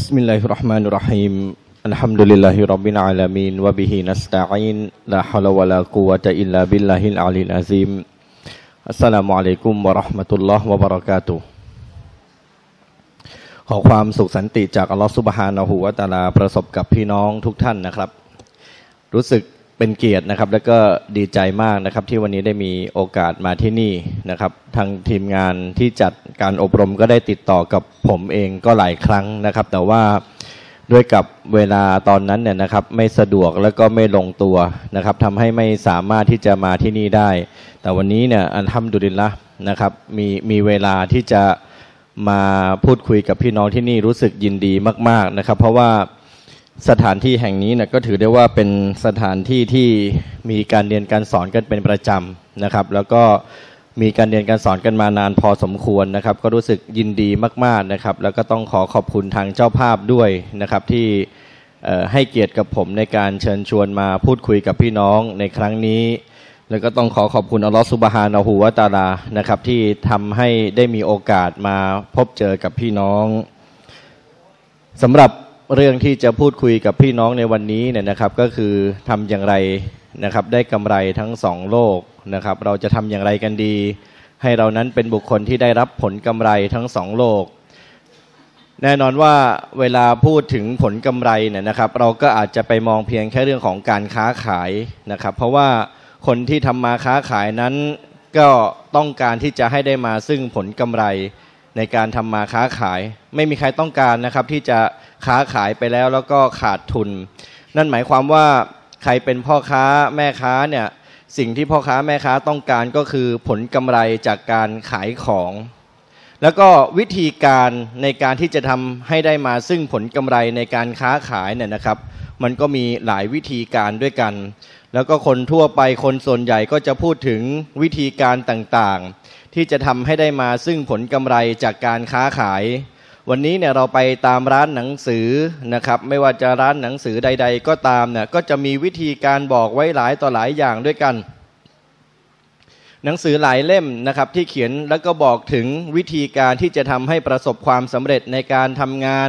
Bismillahirrahmanirrahim. Alhamdulillahirabbil alamin wa bihi nasta'in la haula wala quwwata illa billahil aliyil azim. Assalamualaikum warahmatullahi wabarakatuh. ขอความสุขสันติจากอัลเลาะห์ซุบฮานะฮูวะตะอาลาประสบกับพี่น้องทุกท่านนะครับรู้สึกเป็นเกียรตินะครับแล้วก็ดีใจมากนะครับที่วันนี้ได้มีโอกาสมาที่นี่นะครับทางทีมงานที่จัดการอบรมก็ได้ติดต่อกับผมเองก็หลายครั้งนะครับแต่ว่าด้วยกับเวลาตอนนั้นเนี่ยนะครับไม่สะดวกแล้วก็ไม่ลงตัวนะครับทำให้ไม่สามารถที่จะมาที่นี่ได้แต่วันนี้เนี่ยอัลฮัมดุลิลละห์นะครับมีเวลาที่จะมาพูดคุยกับพี่น้องที่นี่รู้สึกยินดีมากๆนะครับเพราะว่าสถานที่แห่งนี้นะก็ถือได้ว่าเป็นสถานที่ที่มีการเรียนการสอนกันเป็นประจำนะครับแล้วก็มีการเรียนการสอนกันมานานพอสมควรนะครับก็รู้สึกยินดีมากๆนะครับแล้วก็ต้องขอบคุณทางเจ้าภาพด้วยนะครับที่ให้เกียรติกับผมในการเชิญชวนมาพูดคุยกับพี่น้องในครั้งนี้แล้วก็ต้องขอบคุณอัลเลาะห์ซุบฮานะฮูวะตะอาลานะครับที่ทำให้ได้มีโอกาสมาพบเจอกับพี่น้องสำหรับเรื่องที่จะพูดคุยกับพี่น้องในวันนี้เนี่ยนะครับก็คือทำอย่างไรนะครับได้กำไรทั้งสองโลกนะครับเราจะทำอย่างไรกันดีให้เรานั้นเป็นบุคคลที่ได้รับผลกำไรทั้งสองโลกแน่นอนว่าเวลาพูดถึงผลกำไรเนี่ยนะครับเราก็อาจจะไปมองเพียงแค่เรื่องของการค้าขายนะครับเพราะว่าคนที่ทำมาค้าขายนั้นก็ต้องการที่จะให้ได้มาซึ่งผลกำไรในการทำมาค้าขายไม่มีใครต้องการนะครับที่จะค้าขายไปแล้วแล้วก็ขาดทุนนั่นหมายความว่าใครเป็นพ่อค้าแม่ค้าเนี่ยสิ่งที่พ่อค้าแม่ค้าต้องการก็คือผลกำไรจากการขายของแล้วก็วิธีการในการที่จะทำให้ได้มาซึ่งผลกำไรในการค้าขายเนี่ยนะครับมันก็มีหลายวิธีการด้วยกันแล้วก็คนทั่วไปคนส่วนใหญ่ก็จะพูดถึงวิธีการต่างๆที่จะทำให้ได้มาซึ่งผลกำไรจากการค้าขายวันนี้เนี่ยเราไปตามร้านหนังสือนะครับไม่ว่าจะร้านหนังสือใดๆก็ตามเนี่ยก็จะมีวิธีการบอกไว้หลายต่อหลายอย่างด้วยกันหนังสือหลายเล่มนะครับที่เขียนแล้วก็บอกถึงวิธีการที่จะทำให้ประสบความสำเร็จในการทำงาน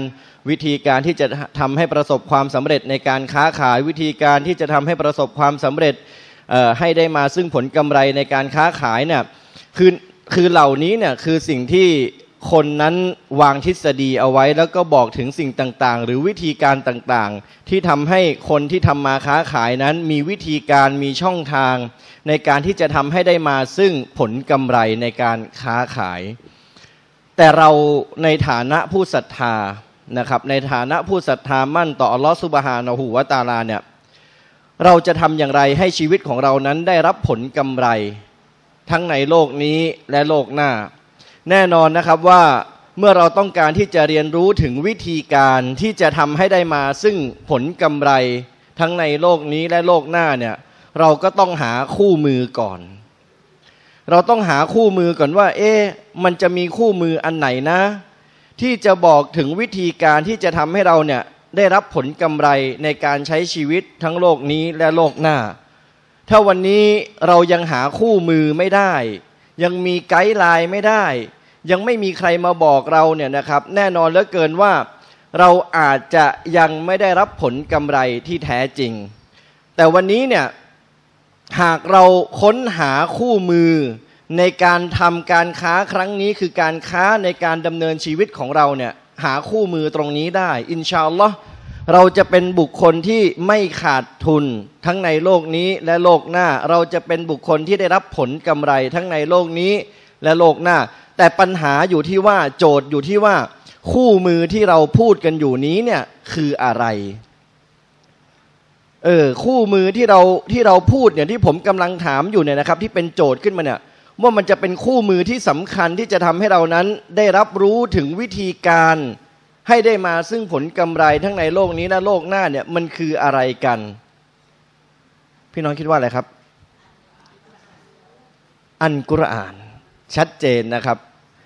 วิธีการที่จะทำให้ประสบความสำเร็จในการค้าขายวิธีการที่จะทำให้ประสบความสำเร็จให้ได้มาซึ่งผลกำไรในการค้าขายเนี่ยคือเหล่านี้เนี่ยคือสิ่งที่คนนั้นวางทฤษฎีเอาไว้แล้วก็บอกถึงสิ่งต่างๆหรือวิธีการต่างๆที่ทำให้คนที่ทำมาค้าขายนั้นมีวิธีการมีช่องทางในการที่จะทำให้ได้มาซึ่งผลกำไรในการค้าขายแต่เราในฐานะผู้ศรัทธานะครับในฐานะผู้ศรัทธามั่นต่ออัลเลาะห์ซุบฮานะฮูวะตะอาลาเนี่ยเราจะทำอย่างไรให้ชีวิตของเรานั้นได้รับผลกำไรทั้งในโลกนี้และโลกหน้าแน่นอนนะครับว่าเมื่อเราต้องการที่จะเรียนรู้ถึงวิธีการที่จะทำให้ได้มาซึ่งผลกำไรทั้งในโลกนี้และโลกหน้าเนี่ยเราก็ต้องหาคู่มือก่อนเราต้องหาคู่มือก่อนว่ามันจะมีคู่มืออันไหนนะที่จะบอกถึงวิธีการที่จะทำให้เราเนี่ยได้รับผลกำไรในการใช้ชีวิตทั้งโลกนี้และโลกหน้าถ้าวันนี้เรายังหาคู่มือไม่ได้ยังมีไกด์ไลน์ไม่ได้ยังไม่มีใครมาบอกเราเนี่ยนะครับแน่นอนเหลือเกินว่าเราอาจจะยังไม่ได้รับผลกำไรที่แท้จริงแต่วันนี้เนี่ยหากเราค้นหาคู่มือในการทำการค้าครั้งนี้คือการค้าในการดำเนินชีวิตของเราเนี่ยหาคู่มือตรงนี้ได้อินชาอัลลอฮ์เราจะเป็นบุคคลที่ไม่ขาดทุนทั้งในโลกนี้และโลกหน้าเราจะเป็นบุคคลที่ได้รับผลกำไรทั้งในโลกนี้และโลกหน้าแต่ปัญหาอยู่ที่ว่าโจทย์อยู่ที่ว่าคู่มือที่เราพูดกันอยู่นี้เนี่ยคืออะไรคู่มือที่เราพูดเนี่ยที่ผมกำลังถามอยู่เนี่ยนะครับที่เป็นโจทย์ขึ้นมาเนี่ยว่ามันจะเป็นคู่มือที่สำคัญที่จะทำให้เรานั้นได้รับรู้ถึงวิธีการให้ได้มาซึ่งผลกำไรทั้งในโลกนี้และโลกหน้าเนี่ยมันคืออะไรกันพี่น้องคิดว่าอะไรครับอัลกุรอานชัดเจนนะครับ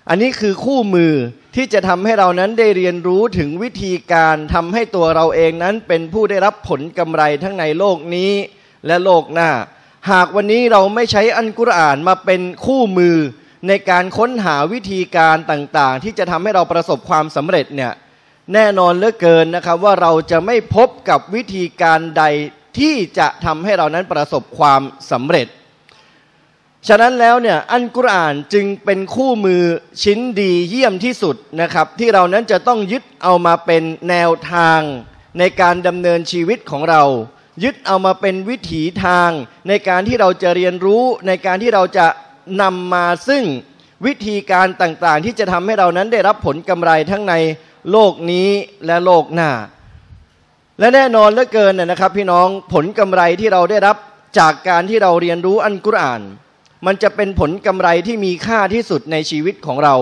อันนี้คือคู่มือที่จะทำให้เรานั้นได้เรียนรู้ถึงวิธีการทำให้ตัวเราเองนั้นเป็นผู้ได้รับผลกำไรทั้งในโลกนี้และโลกหน้าหากวันนี้เราไม่ใช้อัลกุรอานมาเป็นคู่มือในการค้นหาวิธีการต่างๆที่จะทำให้เราประสบความสำเร็จเนี่ย แน่นอนเหลือเกินนะครับว่าเราจะไม่พบกับวิธีการใดที่จะทำให้เรานั้นประสบความสำเร็จฉะนั้นแล้วเนี่ยอัลกุรอานจึงเป็นคู่มือชิ้นดีเยี่ยมที่สุดนะครับที่เรานั้นจะต้องยึดเอามาเป็นแนวทางในการดำเนินชีวิตของเรายึดเอามาเป็นวิถีทางในการที่เราจะเรียนรู้ในการที่เราจะนำมาซึ่งวิธีการต่างๆที่จะทำให้เรานั้นได้รับผลกำไรทั้งในโลกนี้และโลกหน้าและแน่นอนเหลือเกินนะครับพี่น้องผลกำไรที่เราได้รับจากการที่เราเรียนรู้อัลกุรอานมันจะเป็นผลกำไรที่มีค่าที่สุดในชีวิตของเรา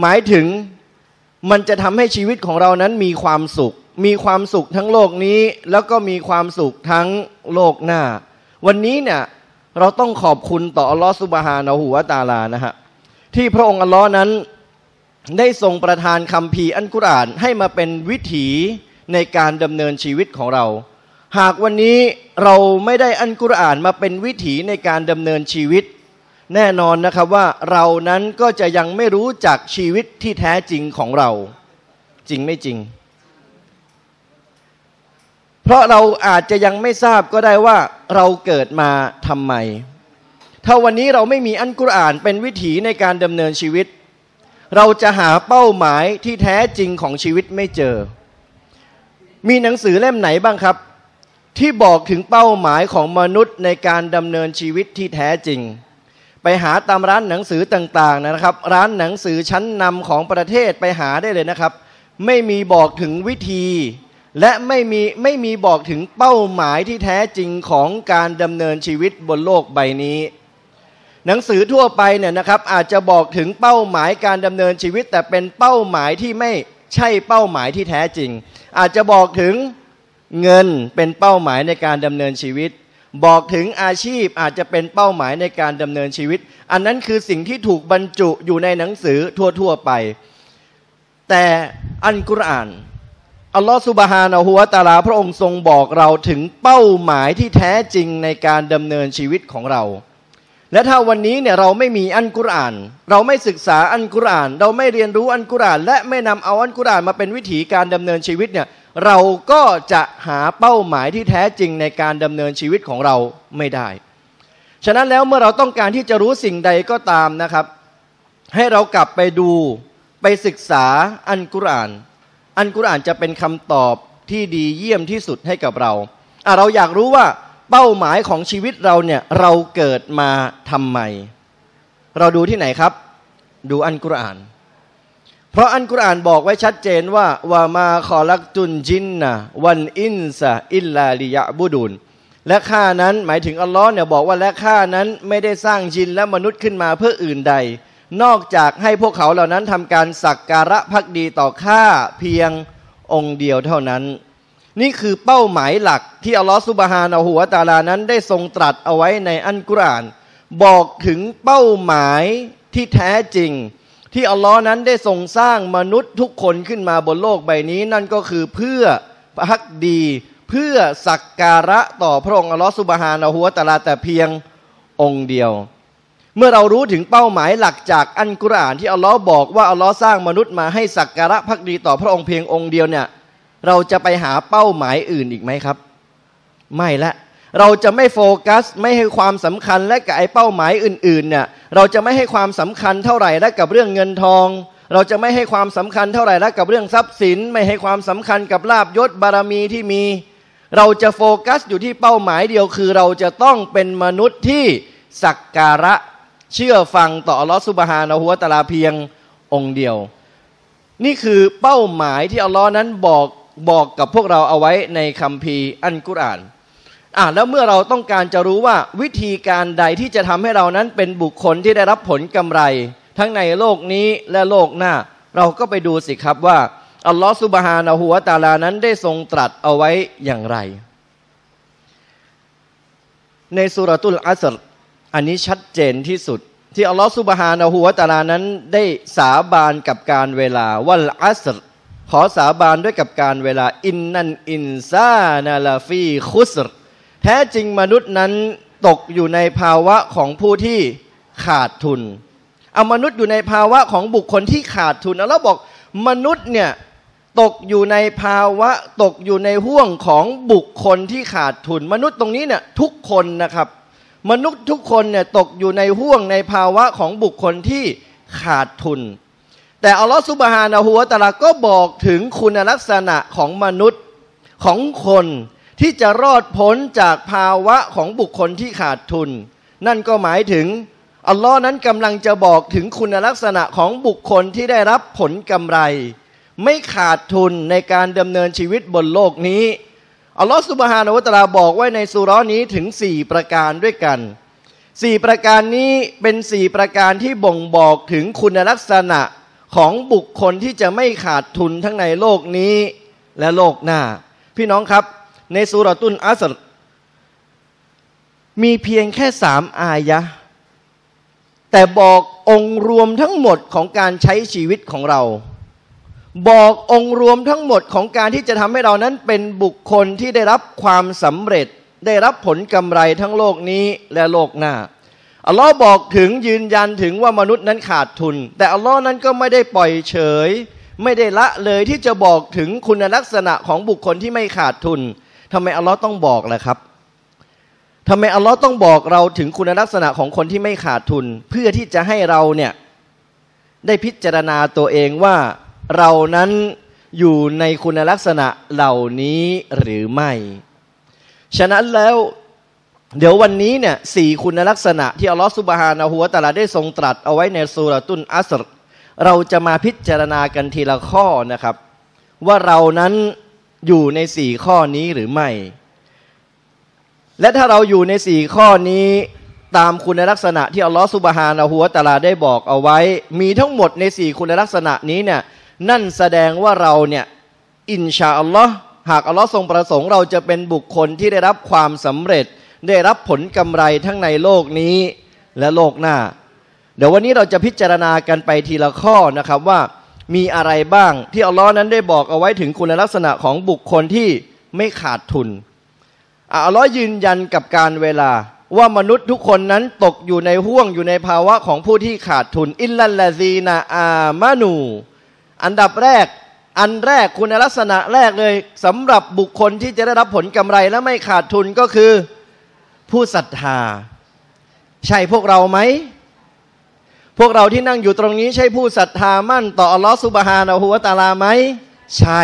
หมายถึงมันจะทำให้ชีวิตของเรานั้นมีความสุขทั้งโลกนี้แล้วก็มีความสุขทั้งโลกหน้าวันนี้เนี่ยเราต้องขอบคุณต่ออัลลอฮฺซุบฮานะฮูวะตะอาลานะฮะที่พระองค์อัลลอฮ์นั้นได้ทรงประทานคัมภีร์อัลกุรอานให้มาเป็นวิถีในการดำเนินชีวิตของเราหากวันนี้เราไม่ได้อัลกุรอานมาเป็นวิถีในการดำเนินชีวิตแน่นอนนะครับว่าเรานั้นก็จะยังไม่รู้จักชีวิตที่แท้จริงของเราจริงไม่จริงเพราะเราอาจจะยังไม่ทราบก็ได้ว่าเราเกิดมาทำไมถ้าวันนี้เราไม่มีอัลกุรอานเป็นวิถีในการดำเนินชีวิตเราจะหาเป้าหมายที่แท้จริงของชีวิตไม่เจอมีหนังสือเล่มไหนบ้างครับที่บอกถึงเป้าหมายของมนุษย์ในการดำเนินชีวิตที่แท้จริงไปหาตามร้านหนังสือต่างๆนะครับร้านหนังสือชั้นนำของประเทศไปหาได้เลยนะครับไม่มีบอกถึงวิธีและไม่มีบอกถึงเป้าหมายที่แท้จริงของการดำเนินชีวิตบนโลกใบนี้หนังสือทั่วไปเนี่ยนะครับอาจจะบอกถึงเป้าหมายการดำเนินชีวิตแต่เป็นเป้าหมายที่ไม่ใช่เป้าหมายที่แท้จริงอาจจะบอกถึงเงินเป็นเป้าหมายในการดำเนินชีวิตบอกถึงอาชีพอาจจะเป็นเป้าหมายในการดำเนินชีวิตอันนั้นคือสิ่งที่ถูกบรรจุอยู่ในหนังสือทั่วๆไปแต่อัลกุรอานอัลลอฮฺซุบฮานะฮูวะตะอาลาพระองค์ทรงบอกเราถึงเป้าหมายที่แท้จริงในการดำเนินชีวิตของเราและถ้าวันนี้เนี่ยเราไม่มีอัลกุรอานเราไม่ศึกษาอัลกุรอานเราไม่เรียนรู้อัลกุรอานและไม่นำเอาอัลกุรอานมาเป็นวิถีการดำเนินชีวิตเนี่ยเราก็จะหาเป้าหมายที่แท้จริงในการดำเนินชีวิตของเราไม่ได้ฉะนั้นแล้วเมื่อเราต้องการที่จะรู้สิ่งใดก็ตามนะครับให้เรากลับไปดูไปศึกษาอัลกุรอานจะเป็นคำตอบที่ดีเยี่ยมที่สุดให้กับเราเราอยากรู้ว่าเป้าหมายของชีวิตเราเนี่ยเราเกิดมาทำไมเราดูที่ไหนครับดูอัลกุรอานเพราะอัลกุรอานบอกไว้ชัดเจนว่าวามาคอลักตุนจินนะวันอินซะอิลลาลิยะบุดุลและข้านั้นหมายถึงอัลลอฮ์เนี่ยบอกว่าและข้านั้นไม่ได้สร้างจินและมนุษย์ขึ้นมาเพื่ออื่นใดนอกจากให้พวกเขาเหล่านั้นทำการสักการะภักดีต่อข้าเพียงองค์เดียวเท่านั้นนี่คือเป้าหมายหลักที่อัลลอฮฺซุบฮานะฮูวะตะอาลานั้นได้ทรงตรัสเอาไว้ในอัลกุรอานบอกถึงเป้าหมายที่แท้จริงที่อัลลอฮ์นั้นได้ทรงสร้างมนุษย์ทุกคนขึ้นมาบนโลกใบนี้นั่นก็คือเพื่อภักดีเพื่อสักการะต่อพระองค์อัลลอฮฺซุบฮานะฮูวะตะอาลาแต่เพียงองค์เดียวเมื่อเรารู้ถึงเป้าหมายหลักจากอัลกุรอานที่อัลลอฮ์บอกว่าอัลลอฮ์สร้างมนุษย์มาให้สักการะภักดีต่อพระองค์เพียงองค์เดียวเนี่ยเราจะไปหาเป้าหมายอื่นอีกไหมครับไม่ละเราจะไม่โฟกัสไม่ให้ความสำคัญและกับไอ้เป้าหมายอื่นๆเนี่ยเราจะไม่ให้ความสำคัญเท่าไหร่และกับเรื่องเงินทองเราจะไม่ให้ความสำคัญเท่าไหร่และกับเรื่องทรัพย์สินไม่ให้ความสำคัญกับลาภยศบารมีที่มีเราจะโฟกัสอยู่ที่เป้าหมายเดียวคือเราจะต้องเป็นมนุษย์ที่สักการะเชื่อฟังต่ออัลลอฮฺซุบฮานะฮูวะตะอาลาเพียงองค์เดียวนี่คือเป้าหมายที่อัลลอฮ์นั้นบอกกับพวกเราเอาไว้ในคัมภีร์อัลกุรอานแล้วเมื่อเราต้องการจะรู้ว่าวิธีการใดที่จะทำให้เรานั้นเป็นบุคคลที่ได้รับผลกำไรทั้งในโลกนี้และโลกหน้าเราก็ไปดูสิครับว่าอัลลอฮฺซุบฮานะฮูวะตะอาลานั้นได้ทรงตรัสเอาไว้อย่างไรในซูเราะตุลอัสรอันนี้ชัดเจนที่สุดที่อัลลอฮฺซุบฮานะฮูวะตะอาลานั้นได้สาบานกับการเวลาวัลอัสรขอสาบานด้วยกับการเวลาอินนันอินซานะลาฟีคุสรแท้จริงมนุษย์นั้นตกอยู่ในภาวะของผู้ที่ขาดทุนมนุษย์อยู่ในภาวะของบุคคลที่ขาดทุนแล้วบอกมนุษย์เนี่ย ตกอยู่ในภาวะตกอยู่ในห่วงของบุคคลที่ขาดทุนมนุษย์ตรงนี้เนี่ยทุกคนนะครับมนุษย์ทุกคนเนี่ยตกอยู่ในห่วงในภาวะของบุคคลที่ขาดทุนแต่อัลลอฮฺซุบฮานะฮูวะตะอาลาก็บอกถึงคุณลักษณะของมนุษย์ของคนที่จะรอดพ้นจากภาวะของบุคคลที่ขาดทุนนั่นก็หมายถึงอัลลอฮ์นั้นกำลังจะบอกถึงคุณลักษณะของบุคคลที่ได้รับผลกำไรไม่ขาดทุนในการดำเนินชีวิตบนโลกนี้อัลลอฮ์ซุบฮานะฮูวะตะอาลาบอกไว้ในซูเราะห์นี้ถึง4ประการด้วยกัน4ประการนี้เป็น4ประการที่บ่งบอกถึงคุณลักษณะของบุคคลที่จะไม่ขาดทุนทั้งในโลกนี้และโลกหน้าพี่น้องครับในซูเราะตุลอัสรมีเพียงแค่3อายะห์แต่บอกองค์รวมทั้งหมดของการใช้ชีวิตของเราบอกองค์รวมทั้งหมดของการที่จะทำให้เรานั้นเป็นบุคคลที่ได้รับความสำเร็จได้รับผลกำไรทั้งโลกนี้และโลกหน้าอัลลอฮ์บอกถึงยืนยันถึงว่ามนุษย์นั้นขาดทุนแต่อัลลอฮ์นั้นก็ไม่ได้ปล่อยเฉยไม่ได้ละเลยที่จะบอกถึงคุณลักษณะของบุคคลที่ไม่ขาดทุนทำไมอัลลอฮ์ต้องบอกล่ะครับทำไมอัลลอฮ์ต้องบอกเราถึงคุณลักษณะของคนที่ไม่ขาดทุนเพื่อที่จะให้เราเนี่ยได้พิจารณาตัวเองว่าเรานั้นอยู่ในคุณลักษณะเหล่านี้หรือไม่ฉะนั้นแล้วเดี๋ยววันนี้เนี่ย4คุณลักษณะที่อัลลอฮ์ซุบฮานะฮูวะตะอาลาได้ทรงตรัสเอาไว้ในซูเราะตุลอัสรเราจะมาพิจารณากันทีละข้อนะครับว่าเรานั้นอยู่ใน4ข้อนี้หรือไม่และถ้าเราอยู่ใน4ข้อนี้ตามคุณลักษณะที่อัลลอฮฺซุบฮานะฮูวะตะอาลาได้บอกเอาไว้มีทั้งหมดใน4คุณลักษณะนี้เนี่ยนั่นแสดงว่าเราเนี่ยอินชาอัลลอฮฺหากอัลลอฮฺทรงประสงค์เราจะเป็นบุคคลที่ได้รับความสำเร็จได้รับผลกำไรทั้งในโลกนี้และโลกหน้าเดี๋ยววันนี้เราจะพิจารณากันไปทีละข้อนะครับว่ามีอะไรบ้างที่อัลลอฮ์นั้นได้บอกเอาไว้ถึงคุณลักษณะของบุคคลที่ไม่ขาดทุนอัลลอฮ์ยืนยันกับการเวลาว่ามนุษย์ทุกคนนั้นตกอยู่ในห่วงอยู่ในภาวะของผู้ที่ขาดทุนอิลลัลลาซีนาอามานูอันแรกคุณลักษณะแรกเลยสำหรับบุคคลที่จะได้รับผลกำไรและไม่ขาดทุนก็คือผู้ศรัทธาใช่พวกเราไหมพวกเราที่นั่งอยู่ตรงนี้ใช่ผู้ศรัทธามั่นต่ออัลลอฮฺซุบฮานะฮูวะตะอาลาไหมใช่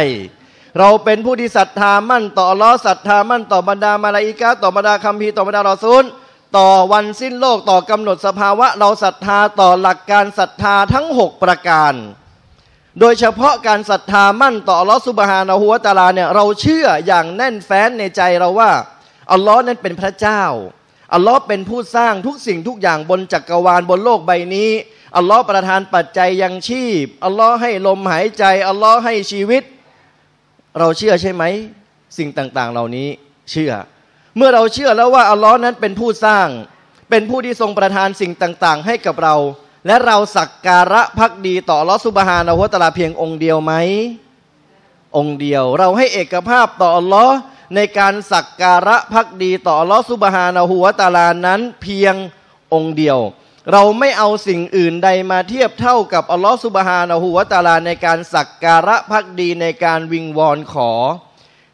เราเป็นผู้ที่ศรัทธามั่นต่ออัลลอฮฺศรัทธามั่นต่อบรรดามะลาอิกะฮ์ต่อบรรดาคัมภีร์ต่อบรรดารอซูลต่อวันสิ้นโลกต่อกำหนดสภาวะเราศรัทธาต่อหลักการศรัทธาทั้ง6ประการโดยเฉพาะการศรัทธามั่นต่ออัลลอฮฺซุบฮานะฮูวะตะอาลาเนี่ยเราเชื่ออย่างแน่นแฟ้นในใจเราว่าอัลลอฮ์นั้นเป็นพระเจ้าอัลลอฮ์เป็นผู้สร้างทุกสิ่งทุกอย่างบนจักรวาลบนโลกใบนี้อัลลอฮ์ประทานปัจจัยยังชีพอัลลอฮ์ให้ลมหายใจอัลลอฮ์ให้ชีวิตเราเชื่อใช่ไหมสิ่งต่างๆเหล่านี้เชื่อเมื่อเราเชื่อแล้วว่าอัลลอฮ์นั้นเป็นผู้สร้างเป็นผู้ที่ทรงประทานสิ่งต่างๆให้กับเราและเราสักการะภักดีต่ออัลลอฮ์ซุบฮานะฮูวะตะอาลาเพียงองค์เดียวไหมองค์เดียวเราให้เอกภาพต่ออัลลอฮ์ในการสักการะภักดีต่ออัลลอฮฺซุบฮานะฮูวะตะอาลานั้นเพียงองค์เดียวเราไม่เอาสิ่งอื่นใดมาเทียบเท่ากับอัลลอฮฺซุบฮานะฮูวะตะอาลาในการสักการะภักดีในการวิงวอนขอ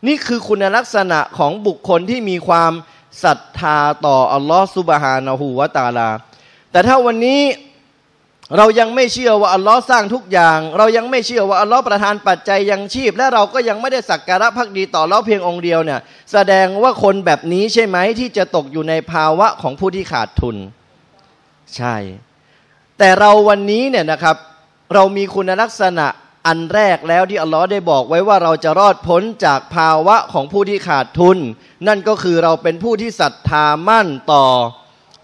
นี่คือคุณลักษณะของบุคคลที่มีความศรัทธาต่ออัลลอฮฺซุบฮานะฮูวะตะอาลาแต่ถ้าวันนี้เรายังไม่เชื่อว่าอัลลอฮ์สร้างทุกอย่างเรายังไม่เชื่อว่าอัลลอฮ์ประทานปัจจัยยังชีพและเราก็ยังไม่ได้สักการะภักดีต่ออัลลอฮ์เพียงองค์เดียวเนี่ยแสดงว่าคนแบบนี้ใช่ไหมที่จะตกอยู่ในภาวะของผู้ที่ขาดทุนใช่แต่เราวันนี้เนี่ยนะครับเรามีคุณลักษณะอันแรกแล้วที่อัลลอฮ์ได้บอกไว้ว่าเราจะรอดพ้นจากภาวะของผู้ที่ขาดทุนนั่นก็คือเราเป็นผู้ที่ศรัทธามั่นต่อ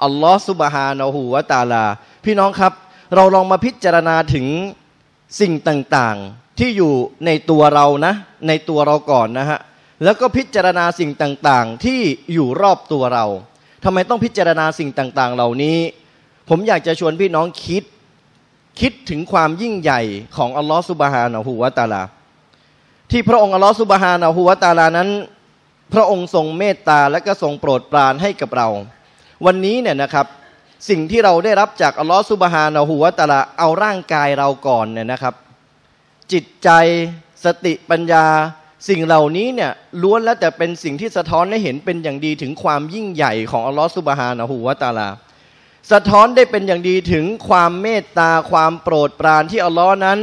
อัลลอฮ์ซุบฮานะฮูวะตะอาลาพี่น้องครับเราลองมาพิจารณาถึงสิ่งต่างๆที่อยู่ในตัวเรานะในตัวเราก่อนนะฮะแล้วก็พิจารณาสิ่งต่างๆที่อยู่รอบตัวเราทำไมต้องพิจารณาสิ่งต่างๆเหล่านี้ผมอยากจะชวนพี่น้องคิดถึงความยิ่งใหญ่ของอัลลอฮฺซุบฮานะฮูวะตะอาลาที่พระองค์อัลลอฮฺซุบฮานะฮูวะตะอาลานั้นพระองค์ทรงเมตตาและก็ทรงโปรดปรานให้กับเราวันนี้เนี่ยนะครับสิ่งที่เราได้รับจากอัลลอฮฺซุบฮานะฮูวะตะอาลาเอาร่างกายเราก่อนเนี่ยนะครับจิตใจ สติปัญญาสิ่งเหล่านี้เนี่ยล้วนแล้วแต่เป็นสิ่งที่สะท้อนให้เห็นเป็นอย่างดีถึงความยิ่งใหญ่ของอัลลอฮฺซุบฮานะฮูวะตะอาลาสะท้อนได้เป็นอย่างดีถึงความเมตตาความโปรดปรานที่อัลลอฮ์นั้น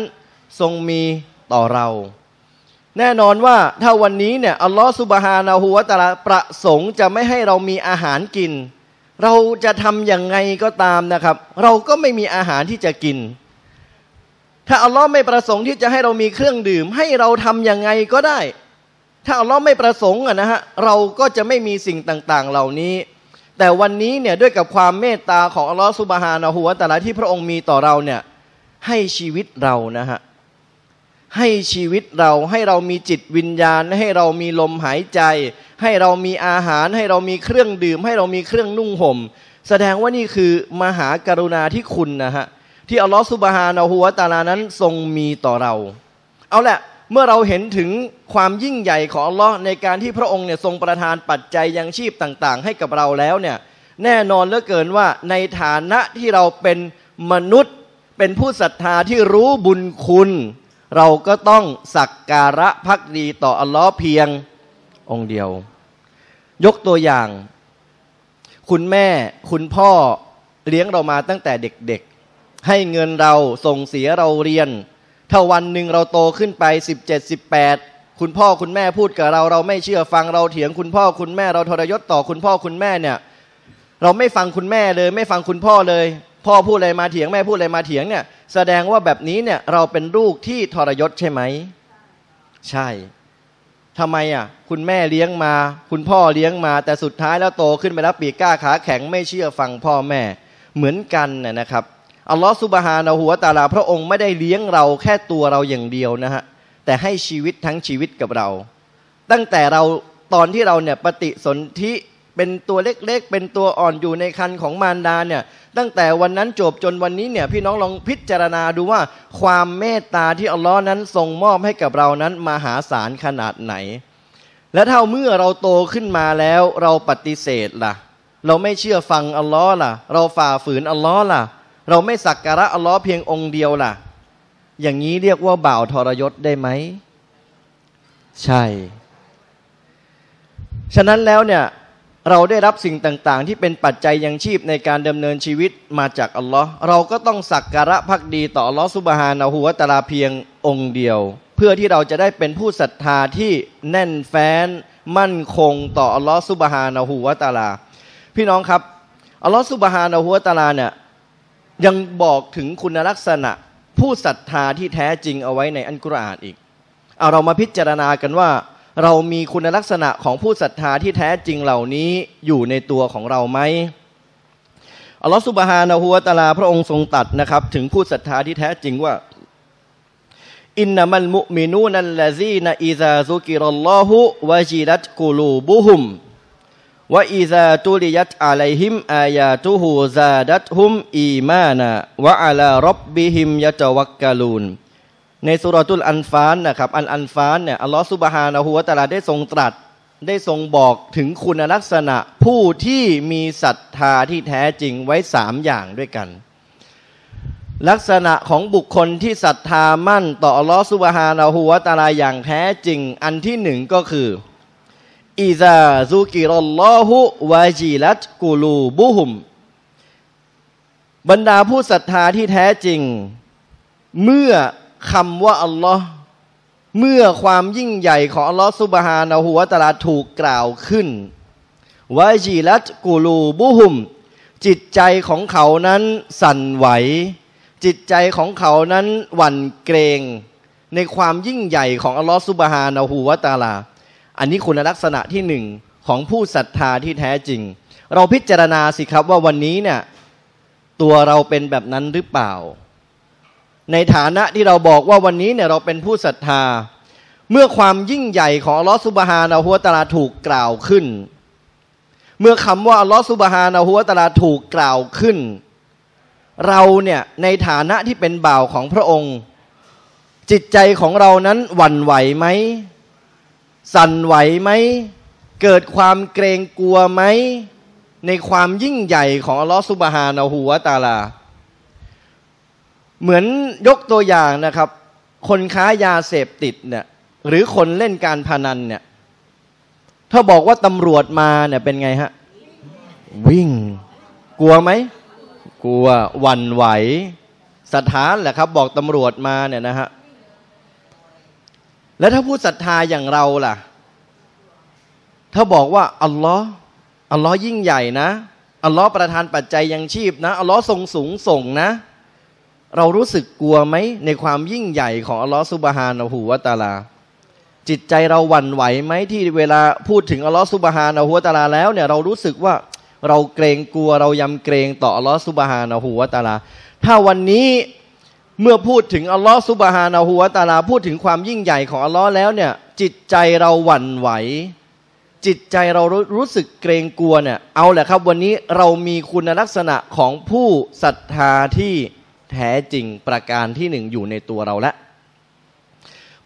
ทรงมีต่อเราแน่นอนว่าถ้าวันนี้เนี่ยอัลลอฮฺซุบฮานะฮูวะตะอาลาประสงค์จะไม่ให้เรามีอาหารกินเราจะทำอย่างไงก็ตามนะครับเราก็ไม่มีอาหารที่จะกินถ้าอัลลอฮ์ไม่ประสงค์ที่จะให้เรามีเครื่องดื่มให้เราทำอย่างไงก็ได้ถ้าอัลลอฮ์ไม่ประสงค์นะฮะเราก็จะไม่มีสิ่งต่างๆเหล่านี้แต่วันนี้เนี่ยด้วยกับความเมตตาของอัลลอฮ์ซุบฮานะฮูวะตะอาลาที่พระองค์มีต่อเราเนี่ยให้ชีวิตเรานะฮะให้ชีวิตเราให้เรามีจิตวิญญาณให้เรามีลมหายใจให้เรามีอาหารให้เรามีเครื่องดื่มให้เรามีเครื่องนุ่งห่มแสดงว่านี่คือมหากรุณาธิคุณนะฮะที่อัลลอฮฺซุบฮานะฮูวะตะอาลานั้นทรงมีต่อเราเอาแหละเมื่อเราเห็นถึงความยิ่งใหญ่ของอัลลอฮ์ในการที่พระองค์เนี่ยทรงประทานปัจจัยยังชีพต่างๆให้กับเราแล้วเนี่ยแน่นอนเหลือเกินว่าในฐานะที่เราเป็นมนุษย์เป็นผู้ศรัทธาที่รู้บุญคุณเราก็ต้องสักการะภักดีต่ออัลลอฮ์เพียงองค์เดียวยกตัวอย่างคุณแม่คุณพ่อเลี้ยงเรามาตั้งแต่เด็กๆให้เงินเราส่งเสียเราเรียนถ้าวันหนึ่งเราโตขึ้นไป17-18คุณพ่อคุณแม่พูดกับเราเราไม่เชื่อฟังเราเถียงคุณพ่อคุณแม่เราทรยศต่อคุณพ่อคุณแม่เนี่ยเราไม่ฟังคุณแม่เลยไม่ฟังคุณพ่อเลยพ่อพูดอะไรมาเถียงแม่พูดอะไรมาเถียงเนี่ยแสดงว่าแบบนี้เนี่ยเราเป็นลูกที่ทรยศใช่ไหมใช่ทำไมอ่ะคุณแม่เลี้ยงมาคุณพ่อเลี้ยงมาแต่สุดท้ายแล้วโตขึ้นไปแล้วปีกกล้าขาแข็งไม่เชื่อฟังพ่อแม่เหมือนกันนะครับอัลลอฮฺซุบฮานะฮูวะตะอาลาพระองค์ไม่ได้เลี้ยงเราแค่ตัวเราอย่างเดียวนะฮะแต่ให้ชีวิตทั้งชีวิตกับเราตั้งแต่เราตอนที่เราเนี่ยปฏิสนธิเป็นตัวเล็กๆเป็นตัวอ่อนอยู่ในครรภ์ของมารดาเนี่ยตั้งแต่วันนั้นจบจนวันนี้เนี่ยพี่น้องลองพิจารณาดูว่าความเมตตาที่อัลลอฮ์นั้นทรงมอบให้กับเรานั้นมหาศาลขนาดไหนและถ้าเมื่อเราโตขึ้นมาแล้วเราปฏิเสธล่ะเราไม่เชื่อฟังอัลลอฮ์ล่ะเราฝ่าฝืนอัลลอฮ์ล่ะเราไม่สักการะอัลลอฮ์เพียงองค์เดียวล่ะอย่างนี้เรียกว่าบ่าวทรยศได้ไหมใช่ฉะนั้นแล้วเนี่ยเราได้รับสิ่งต่างๆที่เป็นปัจจัยยังชีพในการดำเนินชีวิตมาจากอัลลอฮ์เราก็ต้องสักการะภักดีต่ออัลลอฮ์ซุบฮานะฮูวะตะอาลาเพียงองค์เดียวเพื่อที่เราจะได้เป็นผู้ศรัทธาที่แน่นแฟ้นมั่นคงต่ออัลลอฮ์ซุบฮานะฮูวะตะอาลาพี่น้องครับอัลลอฮ์ซุบฮานะฮูวะตะอาลาเนี่ยยังบอกถึงคุณลักษณะผู้ศรัทธาที่แท้จริงเอาไว้ในอัลกุรอานอีกเอาเรามาพิจารณากันว่าเรามีคุณลักษณะของผู้ศรัทธาที่แท้จริงเหล่านี้อยู่ในตัวของเราไหมอัลลอฮฺซุบฮานะฮูวะตะอาลาพระองค์ทรงตรัสนะครับถึงผู้ศรัทธาที่แท้จริงว่าอินนามัลมุมินูนัลลาซีนะอิซาซุกิรัลลอฮุวะจิลัตกุลูบุฮุมวะอิซาตุลิยัตอะลัยฮิมอายาตุฮูซาดัตฮุมอีมานะวะอะลารับบิฮิมยะตะวักกะลูนในสุเราะตุลอันฟาลนะครับอันฟาลเนี่ยอัลลอฮฺซุบฮานะฮูวะตะอาลาได้ทรงตรัสได้ทรงบอกถึงคุณลักษณะผู้ที่มีศรัทธาที่แท้จริงไว้3อย่างด้วยกันลักษณะของบุคคลที่ศรัทธามั่นต่ออัลลอฮฺซุบฮานะฮูวะตะอาลาอย่างแท้จริงอันที่หนึ่งก็คืออิซาซุกิรัลลอฮุวะจิลัตกุลูบุฮุมบรรดาผู้ศรัทธาที่แท้จริงเมื่อคำว่าอัลลอฮ์เมื่อความยิ่งใหญ่ของอัลลอฮ์ซุบฮานะฮูวะตะอาลาถูกกล่าวขึ้นวะจิลัตกุลูบุฮุมจิตใจของเขานั้นสั่นไหวจิตใจของเขานั้นหวั่นเกรงในความยิ่งใหญ่ของอัลลอฮ์ซุบฮานะฮูวะตะอาลาอันนี้คุณลักษณะที่หนึ่งของผู้ศรัทธาที่แท้จริงเราพิจารณาสิครับว่าวันนี้เนี่ยตัวเราเป็นแบบนั้นหรือเปล่าในฐานะที่เราบอกว่าวันนี้เนี่ยเราเป็นผู้ศรัทธาเมื่อความยิ่งใหญ่ของอัลลอฮฺซุบฮานะฮูวะตะอาลาถูกกล่าวขึ้นเมื่อคำว่าอัลลอฮฺซุบฮานะฮูวะตะอาลาถูกกล่าวขึ้นเราเนี่ยในฐานะที่เป็นบ่าวของพระองค์จิตใจของเรานั้นหวั่นไหวไหมสั่นไหวไหมเกิดความเกรงกลัวไหมในความยิ่งใหญ่ของอัลลอฮฺซุบฮานะฮูวะตะอาลาเหมือนยกตัวอย่างนะครับ คนค้ายาเสพติดเนี่ยหรือคนเล่นการพนันเนี่ยถ้าบอกว่าตำรวจมาเนี่ยเป็นไงฮะวิ่งกลัวไหมกลัวหวั่นไหวศรัทธาแหละครับบอกตำรวจมาเนี่ยนะฮะแล้วถ้าผู้ศรัทธาอย่างเราล่ะถ้าบอกว่าอัลลอฮ์ยิ่งใหญ่นะอัลลอฮ์ประทานปัจจัยยังชีพนะอัลลอฮ์ทรงสูงส่งนะเรารู้สึกกลัวไหมในความยิ่งใหญ่ของอัลลอฮ์ซุบฮานะฮูวะตะอาลาจิตใจเราหวั่นไหวไหมที่เวลาพูดถึงอัลลอฮ์ซุบฮานะฮูวะตะอาลาแล้วเนี่ยเรารู้สึกว่าเราเกรงกลัวเรายำเกรงต่ออัลลอฮ์ซุบฮานะฮูวะตะอาลาถ้าวันนี้เมื่อพูดถึงอัลลอฮ์ซุบฮานะฮูวะตะอาลาพูดถึงความยิ่งใหญ่ของอัลลอฮ์แล้วเนี่ยจิตใจเราหวั่นไหวจิตใจเรารู้สึกเกรงกลัวเนี่ยเอาแหละครับวันนี้เรามีคุณลักษณะของผู้ศรัทธาที่แท้จริงประการที่หนึ่งอยู่ในตัวเราแล้ว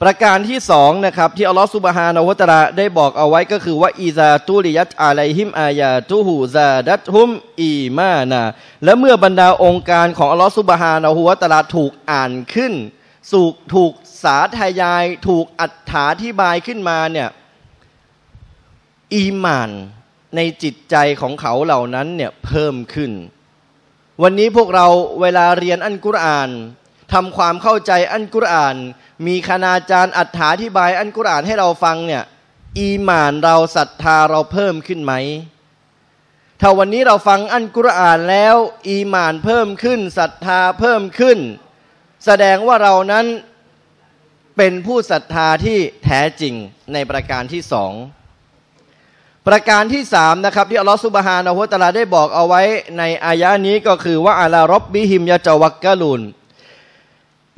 ประการที่สองนะครับที่อัลลอฮฺซุบฮานะฮูวะตะอาลาได้บอกเอาไว้ก็คือว่าอิซาตุลิยัตอะลัยฮิมอายาตุฮูซาดัตฮุมอีมานะและเมื่อบรรดาองค์การของอัลลอฮฺซุบฮานะฮูวะตะอาลาถูกอ่านขึ้นสู่ถูกสาธยายถูกอธิบายขึ้นมาเนี่ยอีมานในจิตใจของเขาเหล่านั้นเนี่ยเพิ่มขึ้นวันนี้พวกเราเวลาเรียนอัลกุรอานทำความเข้าใจอัลกุรอานมีคณาจารย์อธิบายอัลกุรอานให้เราฟังเนี่ยอีหม่านเราศรัทธาเราเพิ่มขึ้นไหมถ้าวันนี้เราฟังอัลกุรอานแล้วอีหม่านเพิ่มขึ้นศรัทธาเพิ่มขึ้นแสดงว่าเรานั้นเป็นผู้ศรัทธาที่แท้จริงในประการที่สองประการที่สามนะครับที่อัลลอฮฺซุบฮานะฮูวะตะอาลาได้บอกเอาไว้ในอายะนี้ก็คือว่าอะลาร็อบบิฮิมยะตะวักกะลูน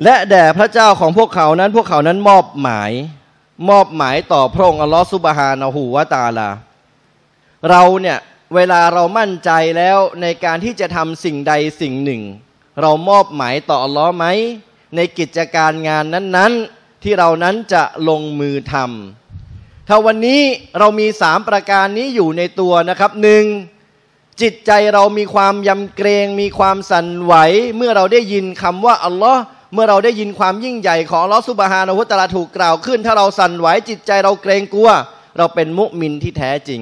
และแด่พระเจ้าของพวกเขานั้นพวกเขานั้นมอบหมายต่อพระองค์อัลลอฮฺซุบฮานะฮูวะตะอาลาเราเนี่ยเวลาเรามั่นใจแล้วในการที่จะทำสิ่งใดสิ่งหนึ่งเรามอบหมายต่ออัลลอฮฺไหมในกิจการงานนั้นๆที่เรานั้นจะลงมือทำถ้าวันนี้เรามีสามประการนี้อยู่ในตัวนะครับหนึ่งจิตใจเรามีความยำเกรงมีความสั่นไหวเมื่อเราได้ยินคำว่าอัลลอฮ์เมื่อเราได้ยินความยิ่งใหญ่ของอัลลอฮ์ซุบฮานะฮูวะตะอาลาถูกกล่าวขึ้นถ้าเราสั่นไหวจิตใจเราเกรงกลัวเราเป็นมุมินที่แท้จริง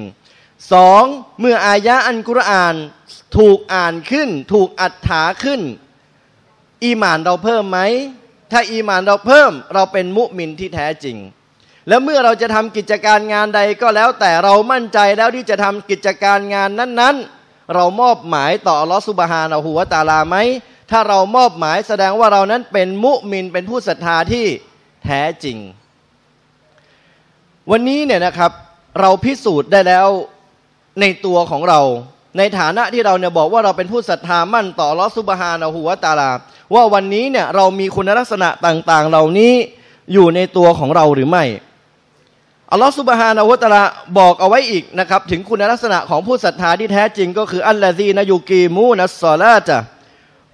สองเมื่ออายะอัลกุรอานถูกอ่านขึ้นถูกอัตถาขึ้นอีหม่านเราเพิ่มไหมถ้าอีหม่านเราเพิ่มเราเป็นมุมินที่แท้จริงและเมื่อเราจะทำกิจการงานใดก็แล้วแต่เรามั่นใจแล้วที่จะทำกิจการงานนั้นๆเรามอบหมายต่ออัลลอฮฺซุบฮานะฮูวะตะอาลาไหมถ้าเรามอบหมายแสดงว่าเรานั้นเป็นมุมินเป็นผู้ศรัทธาที่แท้จริงวันนี้เนี่ยนะครับเราพิสูจน์ได้แล้วในตัวของเราในฐานะที่เราเนี่ยบอกว่าเราเป็นผู้ศรัทธามั่นต่ออัลลอฮฺซุบฮานะฮูวะตะอาลาว่าวันนี้เนี่ยเรามีคุณลักษณะต่างๆเหล่านี้อยู่ในตัวของเราหรือไม่อัลลอฮฺซุบฮานะฮูวะตะอาลาบอกเอาไว้อีกนะครับถึงคุณลักษณะของผู้ศรัทธาที่แท้จริงก็คืออัลลอฮีนะยูกีมูนัสศอลาตะ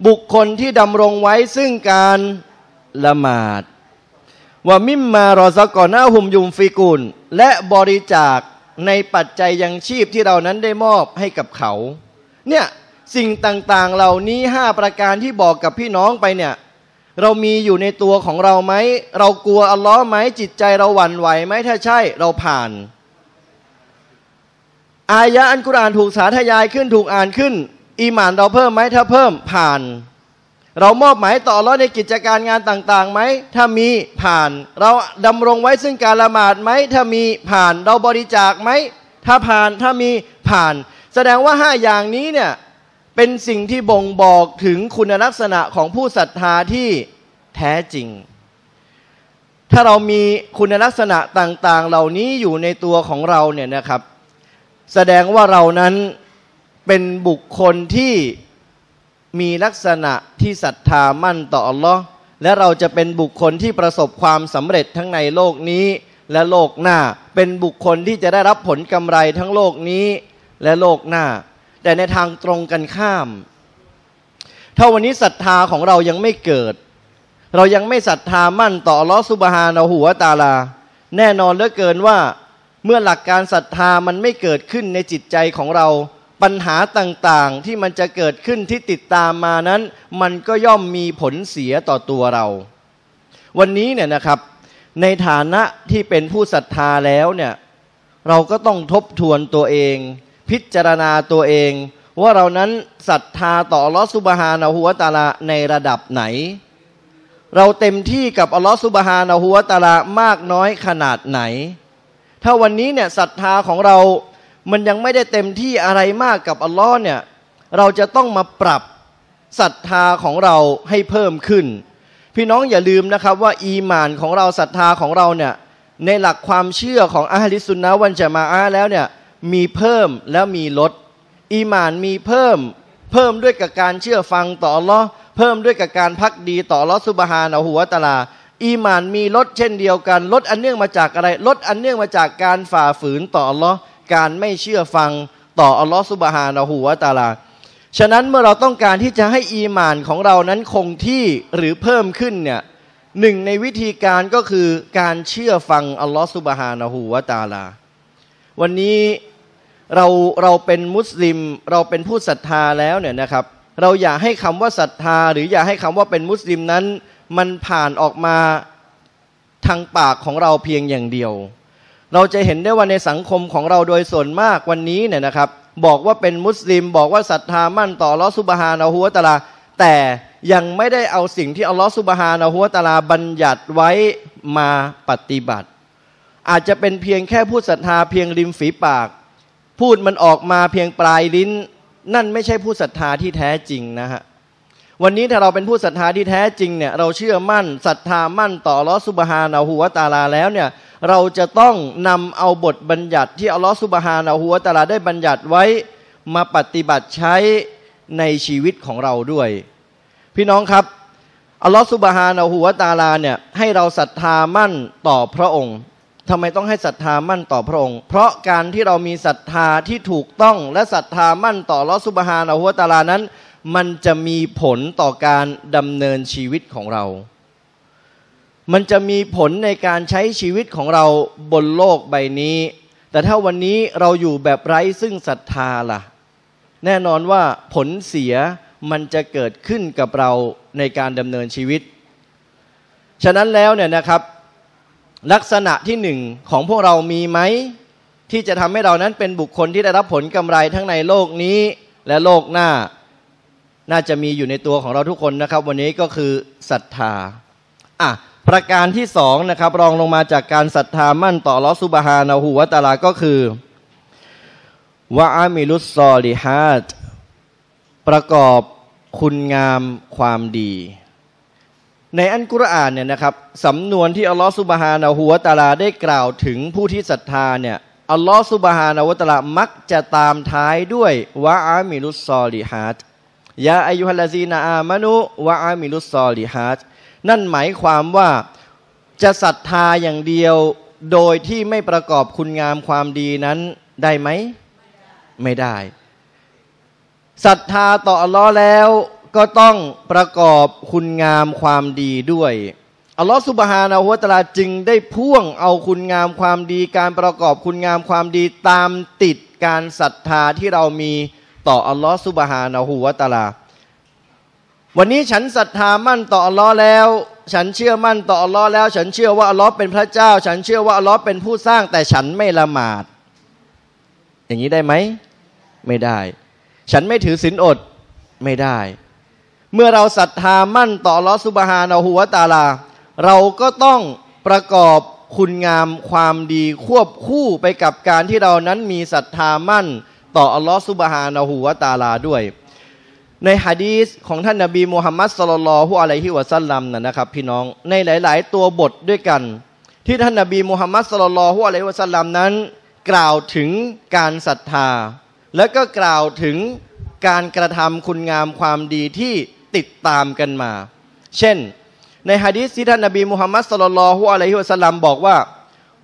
บุคคลที่ดำรงไว้ซึ่งการละหมาดวะมิมมารอซะกอนะฮุมยุมฟิกูนและบริจาคในปัจจัยยังชีพที่เรานั้นได้มอบให้กับเขาเนี่ยสิ่งต่างๆเหล่านี้5ประการที่บอกกับพี่น้องไปเนี่ยเรามีอยู่ในตัวของเราไหมเรากลัวอัลลอฮ์ไหมจิตใจเราหวั่นไหวไหมถ้าใช่เราผ่านอายะอัลกุรอานถูกสาธยายขึ้นถูกอ่านขึ้นอีหม่านเราเพิ่มไหมถ้าเพิ่มผ่านเรามอบหมายต่ออัลลอฮ์ในกิจการงานต่างๆไหมถ้ามีผ่านเราดำรงไว้ซึ่งการละหมาดไหมถ้ามีผ่านเราบริจาคไหมถ้าผ่านถ้ามีผ่านแสดงว่า5อย่างนี้เนี่ยเป็นสิ่งที่บ่งบอกถึงคุณลักษณะของผู้ศรัทธาที่แท้จริงถ้าเรามีคุณลักษณะต่างๆเหล่านี้อยู่ในตัวของเราเนี่ยนะครับแสดงว่าเรานั้นเป็นบุคคลที่มีลักษณะที่ศรัทธามั่นต่ออัลลอฮ์และเราจะเป็นบุคคลที่ประสบความสำเร็จทั้งในโลกนี้และโลกหน้าเป็นบุคคลที่จะได้รับผลกำไรทั้งโลกนี้และโลกหน้าแต่ในทางตรงกันข้ามถ้าวันนี้ศรัทธาของเรายังไม่เกิดเรายังไม่ศรัทธามั่นต่ออัลลอฮฺซุบฮานะฮูวะตะอาลาแน่นอนเหลือเกินว่าเมื่อหลักการศรัทธามันไม่เกิดขึ้นในจิตใจของเราปัญหาต่างๆที่มันจะเกิดขึ้นที่ติดตามมานั้นมันก็ย่อมมีผลเสียต่อตัวเรา วันนี้เนี่ยนะครับในฐานะที่เป็นผู้ศรัทธาแล้วเนี่ยเราก็ต้องทบทวนตัวเองพิจารณาตัวเองว่าเรานั้นศรัทธาต่ออัลเลาะห์ซุบฮานะฮูวะตะอาลาในระดับไหนเราเต็มที่กับอัลเลาะห์ซุบฮานะฮูวะตะอาลามากน้อยขนาดไหนถ้าวันนี้เนี่ยศรัทธาของเรามันยังไม่ได้เต็มที่อะไรมากกับอัลเลาะห์เนี่ยเราจะต้องมาปรับศรัทธาของเราให้เพิ่มขึ้นพี่น้องอย่าลืมนะครับว่าอีหม่านของเราศรัทธาของเราเนี่ยในหลักความเชื่อของอะห์ลิสซุนนะฮ์วัลญะมาอะห์แล้วเนี่ยมีเพิ่มแล้วมีลดอีหม่านมีเพิ่มด้วยกับการเชื่อฟังต่ออัลเลาะห์เพิ่มด้วยกับการภักดีต่ออัลเลาะห์ซุบฮานะฮูวะตะอาลาอีหม่านมีลดเช่นเดียวกันลดอันเนื่องมาจากอะไรลดอันเนื่องมาจากการฝ่าฝืนต่ออัลเลาะห์การไม่เชื่อฟังต่ออัลเลาะห์ซุบฮานะฮูวะตะอาลาฉะนั้นเมื่อเราต้องการที่จะให้อีหม่านของเรานั้นคงที่หรือเพิ่มขึ้นเนี่ยหนึ่งในวิธีการก็คือการเชื่อฟังอัลเลาะห์ซุบฮานะฮูวะตะอาลาวันนี้เราเป็นมุสลิมเราเป็นผู้ศรัทธาแล้วเนี่ยนะครับเราอย่าให้คำว่าศรัทธาหรืออย่าให้คำว่าเป็นมุสลิมนั้นมันผ่านออกมาทางปากของเราเพียงอย่างเดียวเราจะเห็นได้ว่าในสังคมของเราโดยส่วนมากวันนี้เนี่ยนะครับบอกว่าเป็นมุสลิมบอกว่าศรัทธามั่นต่ออัลเลาะห์ซุบฮานะฮูวะตะอาลาแต่ยังไม่ได้เอาสิ่งที่อัลเลาะห์ซุบฮานะฮูวะตะอาลาบัญญัติไว้มาปฏิบัติอาจจะเป็นเพียงแค่ผู้ศรัทธาเพียงริมฝีปากพูดมันออกมาเพียงปลายลิ้นนั่นไม่ใช่ผู้ศรัทธาที่แท้จริงนะฮะวันนี้ถ้าเราเป็นผู้ศรัทธาที่แท้จริงเนี่ยเราเชื่อมั่นศรัทธามั่นต่ออัลเลาะห์ซุบฮานะฮูวะตะอาลาแล้วเนี่ยเราจะต้องนำเอาบทบัญญัติที่อัลเลาะห์ซุบฮานะฮูวะตะอาลาได้บัญญัติไว้มาปฏิบัติใช้ในชีวิตของเราด้วยพี่น้องครับอัลเลาะห์ซุบฮานะฮูวะตะอาลาเนี่ยให้เราศรัทธามั่นต่อพระองค์ทำไมต้องให้ศรัทธามั่นต่อพระองค์เพราะการที่เรามีศรัทธาที่ถูกต้องและศรัทธามั่นต่ออัลเลาะห์ซุบฮานะฮูวะตะอาลานั้นมันจะมีผลต่อการดำเนินชีวิตของเรามันจะมีผลในการใช้ชีวิตของเราบนโลกใบนี้แต่ถ้าวันนี้เราอยู่แบบไร้ซึ่งศรัทธาล่ะแน่นอนว่าผลเสียมันจะเกิดขึ้นกับเราในการดำเนินชีวิตฉะนั้นแล้วเนี่ยนะครับลักษณะที่หนึ่งของพวกเรามีไหมที่จะทำให้เรานั้นเป็นบุคคลที่ได้รับผลกำไรทั้งในโลกนี้และโลกหน้าน่าจะมีอยู่ในตัวของเราทุกคนนะครับวันนี้ก็คือศรัทธาประการที่สองนะครับรองลงมาจากการศรัทธามั่นต่ออัลเลาะห์ซุบฮานะฮูวะตะอาลาก็คือวะอามิลุสซอลิฮาตประกอบคุณงามความดีในอัลกุรอานเนี่ยนะครับสำนวนที่อัลเลาะห์ซุบฮานะฮูวะตะอาลาได้กล่าวถึงผู้ที่ศรัทธาเนี่ยอัลเลาะห์ซุบฮานะฮูวะตะอาลามักจะตามท้ายด้วยวะอามิลุสซอลิฮาตยาอัยยูฮัลลซีนาอามานุวะอามิลุสซอลิฮาตนั่นหมายความว่าจะศรัทธาอย่างเดียวโดยที่ไม่ประกอบคุณงามความดีนั้นได้ไหมไม่ได้ศรัทธาต่ออัลเลาะห์แล้วก็ต้องประกอบคุณงามความดีด้วยอัลเลาะห์ซุบฮานะฮูวะตะอาลาจึงได้พ่วงเอาคุณงามความดีการประกอบคุณงามความดีตามติดการศรัทธาที่เรามีต่ออัลเลาะห์ซุบฮานะฮูวะตะอาลาวันนี้ฉันศรัทธามั่นต่ออัลเลาะห์แล้วฉันเชื่อมั่นต่ออัลเลาะห์แล้วฉันเชื่อว่าอัลเลาะห์เป็นพระเจ้าฉันเชื่อว่าอัลเลาะห์เป็นผู้สร้างแต่ฉันไม่ละหมาดอย่างนี้ได้ไหมไม่ได้ฉันไม่ถือศีลอดไม่ได้เมื่อเราศรัทธามั่นต่ออัลเลาะห์ซุบฮานะฮูวะตะอาลาเราก็ต้องประกอบคุณงามความดีควบคู่ไปกับการที่เรานั้นมีศรัทธามั่นต่ออัลเลาะห์ซุบฮานะฮูวะตะอาลาด้วยในหะดีษของท่านนบีมุฮัมมัดศ็อลลัลลอฮุอะลัยฮิวะซัลลัมนะครับพี่น้องในหลายๆตัวบทด้วยกันที่ท่านนบีมุฮัมมัดศ็อลลัลลอฮุอะลัยฮิวะซัลลัมนั้นกล่าวถึงการศรัทธาและก็กล่าวถึงการกระทำคุณงามความดีที่ติดตามกันมาเช่นในหะดีษที่ท่านนบีมุฮัมมัดศ็อลลัลลอฮุอะลัยฮิวะซัลลัมบอกว่า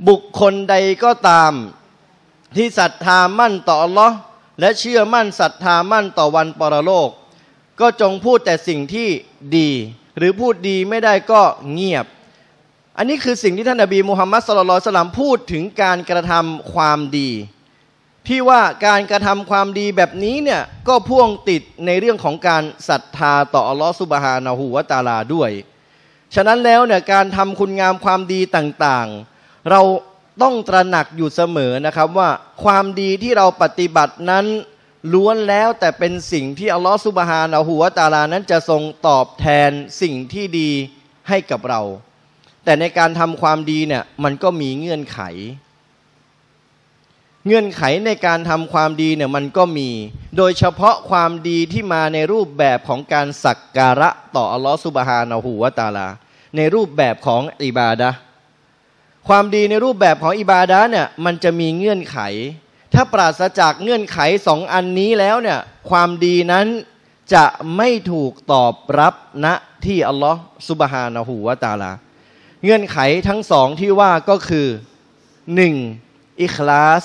บุคคลใดก็ตามที่ศรัทธามั่นต่ออัลเลาะห์และเชื่อมั่นศรัทธามั่นต่อวันปรโลกก็จงพูดแต่สิ่งที่ดีหรือพูดดีไม่ได้ก็เงียบอันนี้คือสิ่งที่ท่านนบีมุฮัมมัดศ็อลลัลลอฮุอะลัยฮิวะซัลลัมพูดถึงการกระทำความดีที่ว่าการกระทำความดีแบบนี้เนี่ยก็พ่วงติดในเรื่องของการศรัทธาต่ออัลเลาะห์ซุบฮานะฮูวะตะอาลาด้วย ฉะนั้นแล้วเนี่ยการทำคุณงามความดีต่างๆเราต้องตระหนักอยู่เสมอนะครับว่าความดีที่เราปฏิบัตินั้นล้วนแล้วแต่เป็นสิ่งที่อัลลอฮฺซุบฮานะฮูวะตะอาลานั้นจะทรงตอบแทนสิ่งที่ดีให้กับเราแต่ในการทำความดีเนี่ยมันก็มีเงื่อนไขในการทำความดีเนี่ยมันก็มีโดยเฉพาะความดีที่มาในรูปแบบของการสักการะต่ออัลลอฮฺซุบฮานะฮูวะตะอาลาในรูปแบบของอิบาดะห์ความดีในรูปแบบของอิบาดะห์เนี่ยมันจะมีเงื่อนไขถ้าปราศจากเงื่อนไขสองอันนี้แล้วเนี่ยความดีนั้นจะไม่ถูกตอบรับณที่อัลลอฮฺซุบฮานะฮูวะตะอาลาเงื่อนไขทั้งสองที่ว่าก็คือ 1. อิคลาส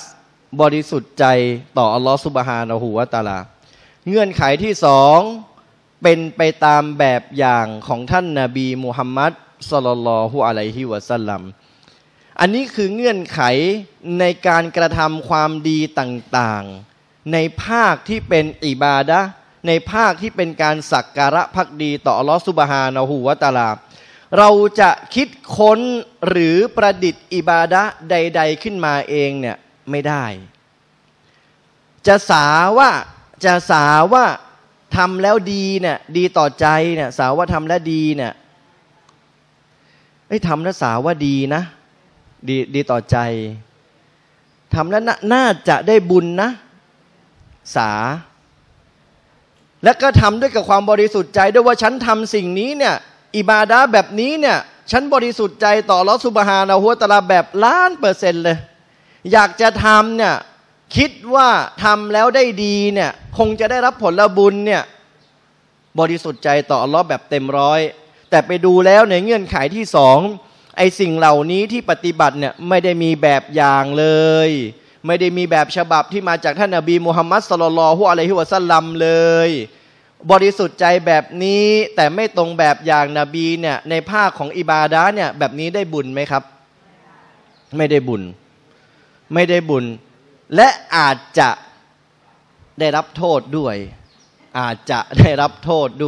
บริสุทธิ์ใจต่ออัลลอฮฺซุบฮานะฮูวะตะอาลาเงื่อนไขที่สองเป็นไปตามแบบอย่างของท่านนบีมุฮัมมัดศ็อลลัลลอฮุอะลัยฮิวะซัลลัมอันนี้คือเงื่อนไขในการกระทำความดีต่างๆในภาคที่เป็นอิบาดะห์ในภาคที่เป็นการสักการะภักดีต่ออัลลอฮฺซุบฮานะฮูวะตะอาลาเราจะคิดค้นหรือประดิษฐ์อิบาดะห์ใดๆขึ้นมาเองเนี่ยไม่ได้จะสาว่าทำแล้วดีเนี่ยดีต่อใจเนี่ยสาว่าทำแล้วดีเนี่ยทำแล้วสาว่าดีนะดีต่อใจทำแล้วน่าจะได้บุญนะสาและก็ทำด้วยกับความบริสุทธิ์ใจด้วยว่าฉันทำสิ่งนี้เนี่ยอิบาดะห์แบบนี้เนี่ยฉันบริสุทธิ์ใจต่ออัลเลาะห์ซุบฮานะฮูวะตะอาลาแบบ1,000%เลยอยากจะทำเนี่ยคิดว่าทำแล้วได้ดีเนี่ยคงจะได้รับผลบุญเนี่ยบริสุทธิ์ใจต่ออัลเลาะห์แบบเต็ม100แต่ไปดูแล้วในเงื่อนไขที่สองไอสิ่งเหล่านี้ที่ปฏิบัติเนี่ยไม่ได้มีแบบอย่างเลยไม่ได้มีแบบฉบับที่มาจากท่านนบีมุฮัมมัดศ็อลลัลลอฮุอะลัยฮิวะซัลลัมเลยบริสุทธิ์ใจแบบนี้แต่ไม่ตรงแบบอย่างนบีเนี่ยในภาคของอิบาดะห์เนี่ยแบบนี้ได้บุญไหมครับไม่ได้บุญและอาจจะได้รับโทษด้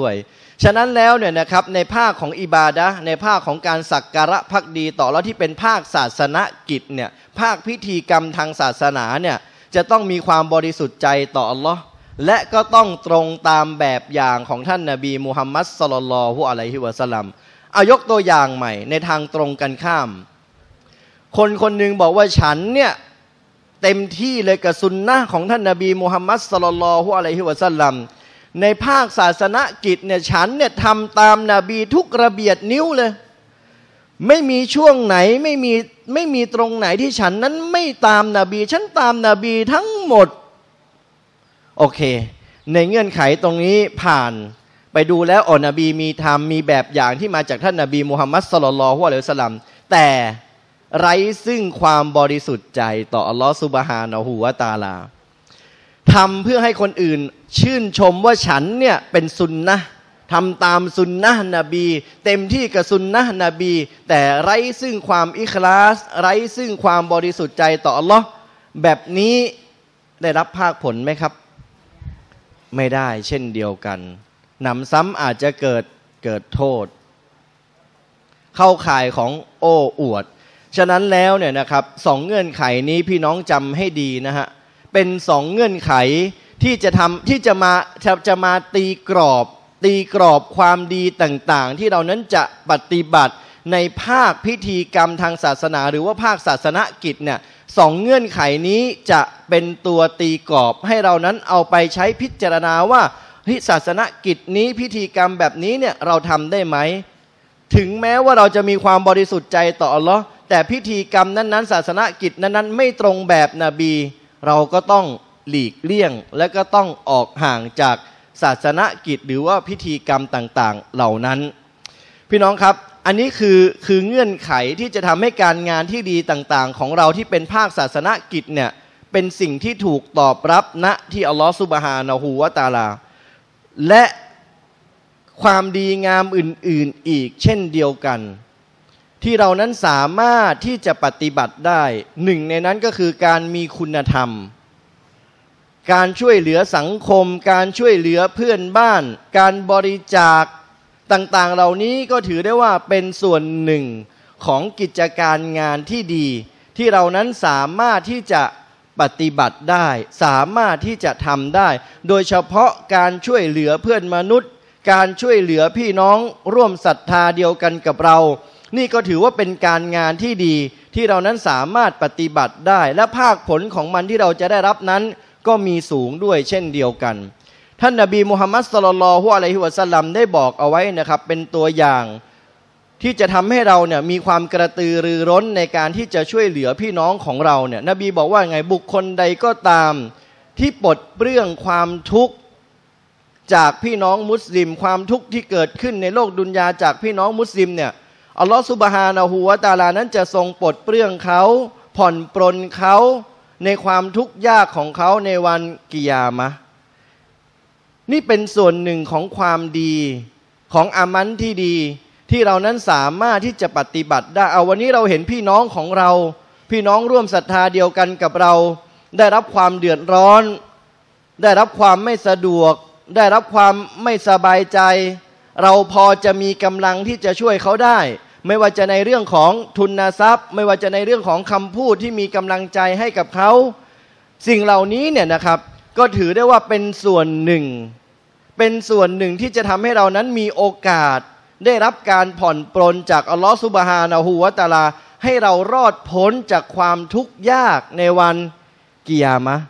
วยฉะนั้นแล้วเนี่ยนะครับในภาคของอิบาดะห์ในภาคของการสักการะภักดีต่ออัลเลาะห์ที่เป็นภาคศาสนกิจเนี่ยภาคพิธีกรรมทางศาสนาเนี่ยจะต้องมีความบริสุทธิ์ใจต่ออัลเลาะห์และก็ต้องตรงตามแบบอย่างของท่านนบีมุฮัมมัดศ็อลลัลลอฮุอะลัยฮิวะซัลลัมเอายกตัวอย่างใหม่ในทางตรงกันข้ามคนคนหนึ่งบอกว่าฉันเนี่ยเต็มที่เลยกับซุนนะห์ของท่านนบีมุฮัมมัดศ็อลลัลลอฮุอะลัยฮิวะซัลลัมในภาคศาสนกิจเนี่ยฉันเนี่ยทำตามนบีทุกระเบียดนิ้วเลยไม่มีช่วงไหนไม่มีตรงไหนที่ฉันนั้นไม่ตามนบีฉันตามนบีทั้งหมดโอเคในเงื่อนไขตรงนี้ผ่านไปดูแล้วอ๋อนบีมีธรรมมีแบบอย่างที่มาจากท่านนบีมุฮัมมัดศ็อลลัลลอฮุอะลัยฮิวะซัลลัมแต่ไร้ซึ่งความบริสุทธิ์ใจต่ออัลลอฮฺซุบฮานะฮูวะตะอาลาทำเพื่อให้คนอื่นชื่นชมว่าฉันเนี่ยเป็นซุนนะห์ทำตามซุนนะห์นบีเต็มที่กับซุนนะห์นบีแต่ไร้ซึ่งความอิคลาสไร้ซึ่งความบริสุทธิ์ใจต่ออัลลอฮ์แบบนี้ได้รับภาคผลไหมครับไม่ได้เช่นเดียวกันหนำซ้ำอาจจะเกิดโทษเข้าข่ายของโอ้อวดฉะนั้นแล้วเนี่ยนะครับสองเงื่อนไขนี้พี่น้องจำให้ดีนะฮะเป็นสองเงื่อนไขที่จะทำที่จะมาตีกรอบความดีต่างๆที่เรานั้นจะปฏิบัติในภาคพิธีกรรมทางศาสนาหรือว่าภาคศาสนกิจเนี่ยสองเงื่อนไขนี้จะเป็นตัวตีกรอบให้เรานั้นเอาไปใช้พิจารณาว่าศาสนกิจนี้พิธีกรรมแบบนี้เนี่ยเราทำได้ไหมถึงแม้ว่าเราจะมีความบริสุทธิ์ใจต่ออัลเลาะห์แต่พิธีกรรมนั้นๆศาสนกิจนั้นๆไม่ตรงแบบนบีเราก็ต้องหลีกเลี่ยงและก็ต้องออกห่างจากศาสนกิจหรือว่าพิธีกรรมต่างๆเหล่านั้นพี่น้องครับอันนี้คือเงื่อนไขที่จะทำให้การงานที่ดีต่างๆของเราที่เป็นภาคศาสนกิจเนี่ยเป็นสิ่งที่ถูกตอบรับณที่อัลลอฮฺซุบฮานะฮูวะตะอาลาและความดีงามอื่นๆอีกเช่นเดียวกันที่เรานั้นสามารถที่จะปฏิบัติได้หนึ่งในนั้นก็คือการมีคุณธรรมการช่วยเหลือสังคมการช่วยเหลือเพื่อนบ้านการบริจาค ต่างๆเหล่านี้ก็ถือได้ว่าเป็นส่วนหนึ่งของกิจการงานที่ดีที่เรานั้นสามารถที่จะปฏิบัติได้สามารถที่จะทำได้โดยเฉพาะการช่วยเหลือเพื่อนมนุษย์การช่วยเหลือพี่น้องร่วมศรัทธาเดียวกันกับเรานี่ก็ถือว่าเป็นการงานที่ดีที่เรานั้นสามารถปฏิบัติได้และภาคผลของมันที่เราจะได้รับนั้นก็มีสูงด้วยเช่นเดียวกันท่านนบีมุฮัมมัดศ็อลลัลลอฮุอะลัยฮิวะซัลลัมได้บอกเอาไว้นะครับเป็นตัวอย่างที่จะทำให้เราเนี่ยมีความกระตือรือร้นในการที่จะช่วยเหลือพี่น้องของเราเนี่ยนบีบอกว่าไงบุคคลใดก็ตามที่ปลดเปลื้องความทุกข์จากพี่น้องมุสลิมความทุกข์ที่เกิดขึ้นในโลกดุนยาจากพี่น้องมุสลิมเนี่ยอัลลอฮฺซุบฮานะฮูวะตะอาลานั้นจะทรงปลดเปลื้องเขาผ่อนปรนเขาในความทุกข์ยากของเขาในวันกิยามะห์นี่เป็นส่วนหนึ่งของความดีของอามัลที่ดีที่เรานั้นสามารถที่จะปฏิบัติได้เอาวันนี้เราเห็นพี่น้องของเราพี่น้องร่วมศรัทธาเดียวกันกับเราได้รับความเดือดร้อนได้รับความไม่สะดวกได้รับความไม่สบายใจเราพอจะมีกำลังที่จะช่วยเขาได้ไม่ว่าจะในเรื่องของทุนทรัพย์ไม่ว่าจะในเรื่องของคำพูดที่มีกำลังใจให้กับเขาสิ่งเหล่านี้เนี่ยนะครับก็ถือได้ว่าเป็นส่วนหนึ่งที่จะทำให้เรานั้นมีโอกาสได้รับการผ่อนปรนจากอัลลอฮฺซุบฮานะฮูวะตะอาลาให้เรารอดพ้นจากความทุกข์ยากในวันกิยามะห์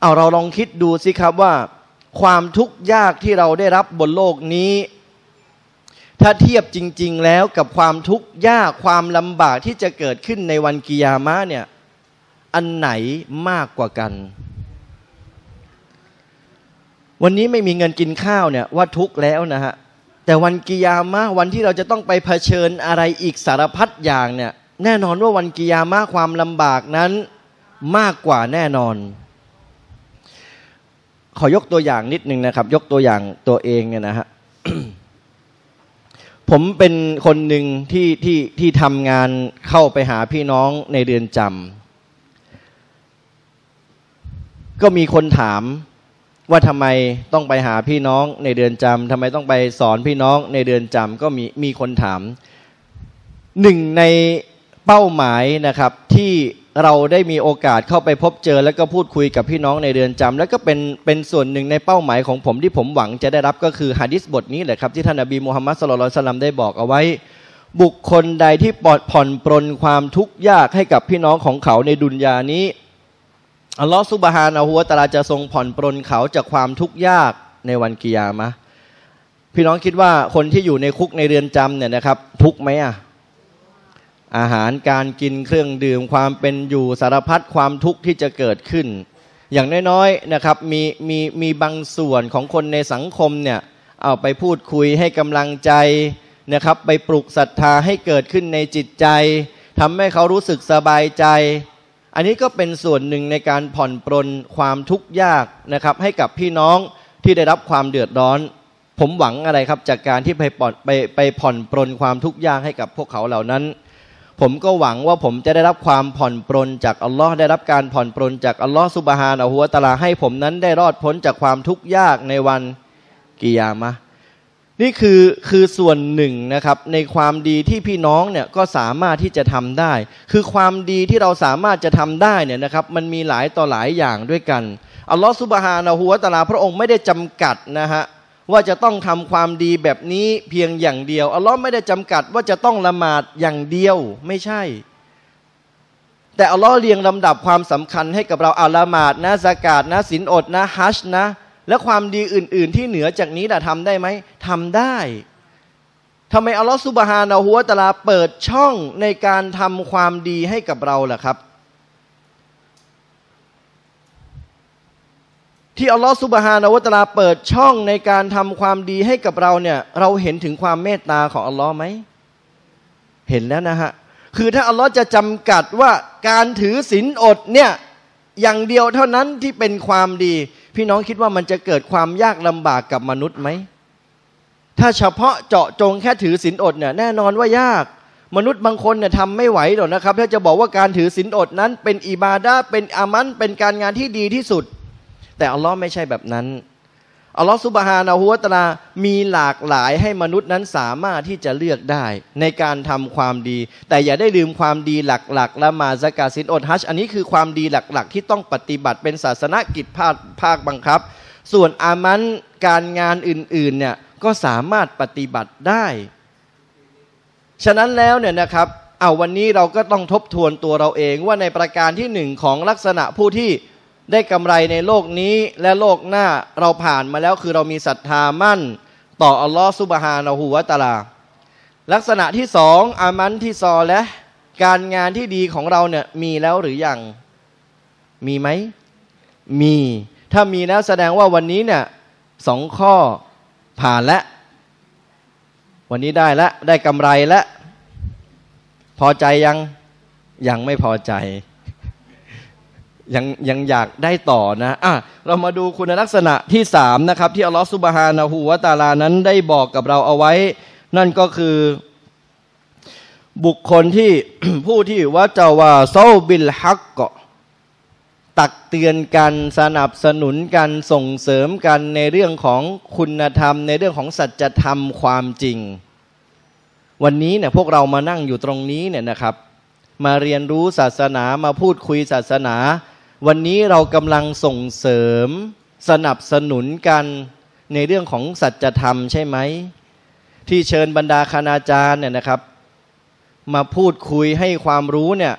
เอาเราลองคิดดูสิครับว่าความทุกข์ยากที่เราได้รับบนโลกนี้ถ้าเทียบจริงๆแล้วกับความทุกข์ยากความลำบากที่จะเกิดขึ้นในวันกิยามะห์เนี่ยอันไหนมากกว่ากันวันนี้ไม่มีเงินกินข้าวเนี่ยว่าทุกข์แล้วนะฮะแต่วันกิยามะห์วันที่เราจะต้องไปเผชิญอะไรอีกสารพัดอย่างเนี่ยแน่นอนว่าวันกิยามะห์ความลำบากนั้นมากกว่าแน่นอนขอยกตัวอย่างนิดนึงนะครับยกตัวอย่างตัวเองเนี่ยนะฮะ ผมเป็นคนหนึ่งที่ทำงานเข้าไปหาพี่น้องในเรือนจำก็มีคนถามว่าทำไมต้องไปหาพี่น้องในเดือนจำทำไมต้องไปสอนพี่น้องในเดือนจำก็มีคนถามหนึ่งในเป้าหมายนะครับที่เราได้มีโอกาสเข้าไปพบเจอแล้วก็พูดคุยกับพี่น้องในเดือนจำแล้วก็เป็นส่วนหนึ่งในเป้าหมายของผมที่ผมหวังจะได้รับก็คือหะดีษบทนี้แหละครับที่ท่านนบีมุฮัมมัดศ็อลลัลลอฮุอะลัยฮิวะซัลลัมได้บอกเอาไว้บุคคลใดที่ปลดผ่อนปรนความทุกข์ยากให้กับพี่น้องของเขาในดุนยานี้อัลลอฮฺซุบฮานะฮูวะตะอาลาจะทรงผ่อนปรนเขาจากความทุกข์ยากในวันกิยามะห์พี่น้องคิดว่าคนที่อยู่ในคุกในเรือนจำเนี่ยนะครับทุกข์ไหมอาหารการกินเครื่องดื่มความเป็นอยู่สารพัดความทุกข์ที่จะเกิดขึ้นอย่างน้อยๆนะครับมีบางส่วนของคนในสังคมเนี่ยเอาไปพูดคุยให้กำลังใจนะครับไปปลุกศรัทธาให้เกิดขึ้นในจิตใจทำให้เขารู้สึกสบายใจอันนี้ก็เป็นส่วนหนึ่งในการผ่อนปรนความทุกข์ยากนะครับให้กับพี่น้องที่ได้รับความเดือดร้อนผมหวังอะไรครับจากการที่ไปผ่อนปรนความทุกข์ยากให้กับพวกเขาเหล่านั้นผมก็หวังว่าผมจะได้รับความผ่อนปรนจากอัลลอฮ์ได้รับการผ่อนปรนจากอัลลอฮ์ซุบฮานะฮูวะตะอาลาให้ผมนั้นได้รอดพ้นจากความทุกข์ยากในวันกิยามะห์นี่คือส่วนหนึ่งนะครับในความดีที่พี่น้องเนี่ยก็สามารถที่จะทำได้คือความดีที่เราสามารถจะทำได้เนี่ยนะครับมันมีหลายต่อหลายอย่างด้วยกันอัลลอฮฺซุบฮานะฮูวะตะอาลาพระองค์ไม่ได้จำกัดนะฮะว่าจะต้องทำความดีแบบนี้เพียงอย่างเดียวอัลลอฮ์ไม่ได้จำกัดว่าจะต้องละหมาดอย่างเดียวไม่ใช่แต่อัลลอฮ์เรียงลำดับความสำคัญให้กับเราละหมาดนะซะกาตนะศีลอดนะฮัจญ์นะและความดีอื่นๆที่เหนือจากนี้ทำได้ไหมทำได้ทำไมอัลลอฮฺซุบฮานะฮูวะตะอาลาเปิดช่องในการทำความดีให้กับเราล่ะครับที่อัลลอฮฺซุบฮานะฮูวะตะอาลาเปิดช่องในการทำความดีให้กับเราเนี่ยเราเห็นถึงความเมตตาของอัลลอฮ์ไหมเห็นแล้วนะฮะคือถ้าอัลลอฮ์จะจำกัดว่าการถือศีลอดเนี่ยอย่างเดียวเท่านั้นที่เป็นความดีพี่น้องคิดว่ามันจะเกิดความยากลำบากกับมนุษย์ไหมถ้าเฉพาะเจาะจงแค่ถือศีลอดเนี่ยแน่นอนว่ายากมนุษย์บางคนเนี่ยทำไม่ไหวหรอกนะครับถ้าจะบอกว่าการถือศีลอดนั้นเป็นอิบาดะห์เป็นอามัลเป็นการงานที่ดีที่สุดแต่อัลลอฮ์ไม่ใช่แบบนั้น อัลลอฮฺซุบฮานะฮูวะตะอาลามีหลากหลายให้มนุษย์นั้นสามารถที่จะเลือกได้ในการทำความดีแต่อย่าได้ลืมความดีหลักๆและมาซะกาต ศีล อด ฮัจญ์อันนี้คือความดีหลักๆที่ต้องปฏิบัติเป็นศาสนกิจภาคบังคับส่วนอามัลการงานอื่นๆเนี่ยก็สามารถปฏิบัติได้ฉะนั้นแล้วเนี่ยนะครับวันนี้เราก็ต้องทบทวนตัวเราเองว่าในประการที่หนึ่งของลักษณะผู้ที่ได้กำไรในโลกนี้และโลกหน้าเราผ่านมาแล้วคือเรามีศรัทธามั่นต่ออัลลอฮฺซุบฮานะฮูวะตะอาลาลักษณะที่สองอามันที่ซอและการงานที่ดีของเราเนี่ยมีแล้วหรือยังมีไหมมีถ้ามีแล้วแสดงว่าวันนี้เนี่ยสองข้อผ่านแล้ววันนี้ได้แล้วได้กำไรแล้วพอใจยังไม่พอใจยังอยากได้ต่อนะเรามาดูคุณลักษณะที่สามนะครับที่อัลลอฮฺซุบฮานะฮูวะตะอาลานั้นได้บอกกับเราเอาไว้นั่นก็คือบุคคลที่ ผู้ที่วะจาวาซอบิลฮักก์ตักเตือนกันสนับสนุนกันส่งเสริมกันในเรื่องของคุณธรรมในเรื่องของสัจธรรมความจริงวันนี้เนี่ยพวกเรามานั่งอยู่ตรงนี้เนี่ยนะครับมาเรียนรู้ศาสนามาพูดคุยศาสนาวันนี้เรากำลังส่งเสริมสนับสนุนกันในเรื่องของสัจธรรมใช่ไหมที่เชิญบรรดาคณาจารย์เนี่ยนะครับมาพูดคุยให้ความรู้เนี่ย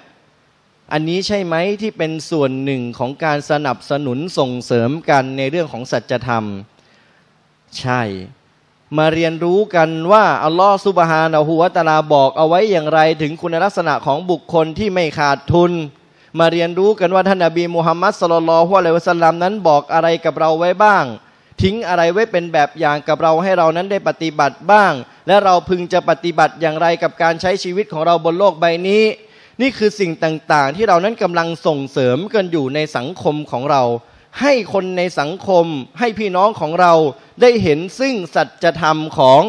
อันนี้ใช่ไหมที่เป็นส่วนหนึ่งของการสนับสนุนส่งเสริมกันในเรื่องของสัจธรรมใช่มาเรียนรู้กันว่าอัลลอฮฺซุบฮานะฮูวะตะอาลาบอกเอาไว้อย่างไรถึงคุณลักษณะของบุคคลที่ไม่ขาดทุนมาเรียนรู้กันว่าท่านนบีมุฮัมมัดศ็อลลัลลอฮุอะลัยฮิวะซัลลัมนั้นบอกอะไรกับเราไว้บ้างทิ้งอะไรไว้เป็นแบบอย่างกับเราให้เรานั้นได้ปฏิบัติบ้างและเราพึงจะปฏิบัติอย่างไรกับการใช้ชีวิตของเราบนโลกใบนี้นี่คือสิ่งต่างๆที่เรานั้นกำลังส่งเสริมกันอยู่ในสังคมของเราให้คนในสังคมให้พี่น้องของเราได้เห็นซึ่งสัจธรรมของ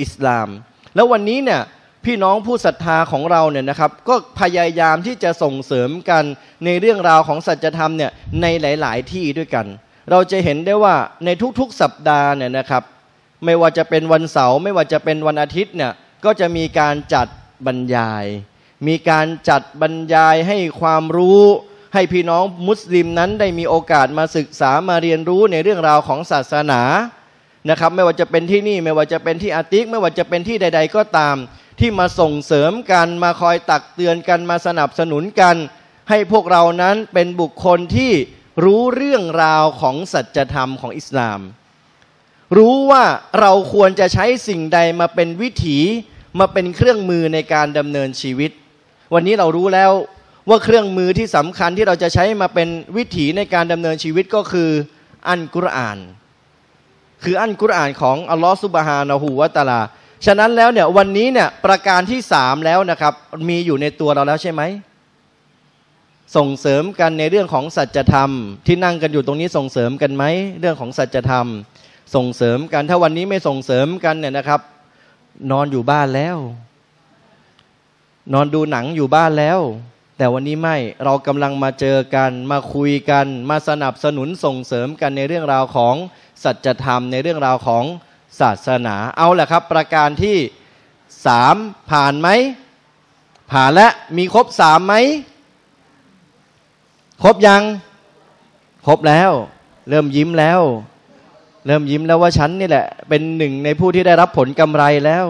อิสลามแล้ววันนี้เนี่ยพี่น้องผู้ศรัทธาของเราเนี่ยนะครับก็พยายามที่จะส่งเสริมกันในเรื่องราวของสัจธรรมเนี่ยในหลายๆที่ด้วยกันเราจะเห็นได้ว่าในทุกๆสัปดาห์เนี่ยนะครับไม่ว่าจะเป็นวันเสาร์ไม่ว่าจะเป็นวันอาทิตย์เนี่ยก็จะมีการจัดบรรยายมีการจัดบรรยายให้ความรู้ให้พี่น้องมุสลิมนั้นได้มีโอกาสมาศึกษามาเรียนรู้ในเรื่องราวของศาสนานะครับไม่ว่าจะเป็นที่นี่ไม่ว่าจะเป็นที่อาติกไม่ว่าจะเป็นที่ใดๆก็ตามที่มาส่งเสริมกันมาคอยตักเตือนกันมาสนับสนุนกันให้พวกเรานั้นเป็นบุคคลที่รู้เรื่องราวของสัจธรรมของอิสลามรู้ว่าเราควรจะใช้สิ่งใดมาเป็นวิถีมาเป็นเครื่องมือในการดำเนินชีวิตวันนี้เรารู้แล้วว่าเครื่องมือที่สำคัญที่เราจะใช้มาเป็นวิถีในการดำเนินชีวิตก็คืออัลกุรอานคืออัลกุรอานของอัลลอฮฺซุบฮานะฮูวะตะอาลาฉะนั้นแล้วเนี่ยวันนี้เนี่ยประการที่สามแล้วนะครับมีอยู่ในตัวเราแล้วใช่ไหมส่งเสริมกันในเรื่องของสัจธรรมที่นั่งกันอยู่ตรงนี้ส่งเสริมกันไหมเรื่องของสัจธรรมส่งเสริมกันถ้าวันนี้ไม่ส่งเสริมกันเนี่ยนะครับนอนอยู่บ้านแล้วนอนดูหนังอยู่บ้านแล้วแต่วันนี้ไม่เรากำลังมาเจอกันมาคุยกันมาสนับสนุนส่งเสริมกันในเรื่องราวของสัจธรรมในเรื่องราวของศาสนาเอาแหละครับประการที่สามผ่านไหมผ่านและมีครบสามไหมครบยังครบแล้วเริ่มยิ้มแล้วเริ่มยิ้มแล้วว่าฉันนี่แหละเป็นหนึ่งในผู้ที่ได้รับผลกำไรแล้ว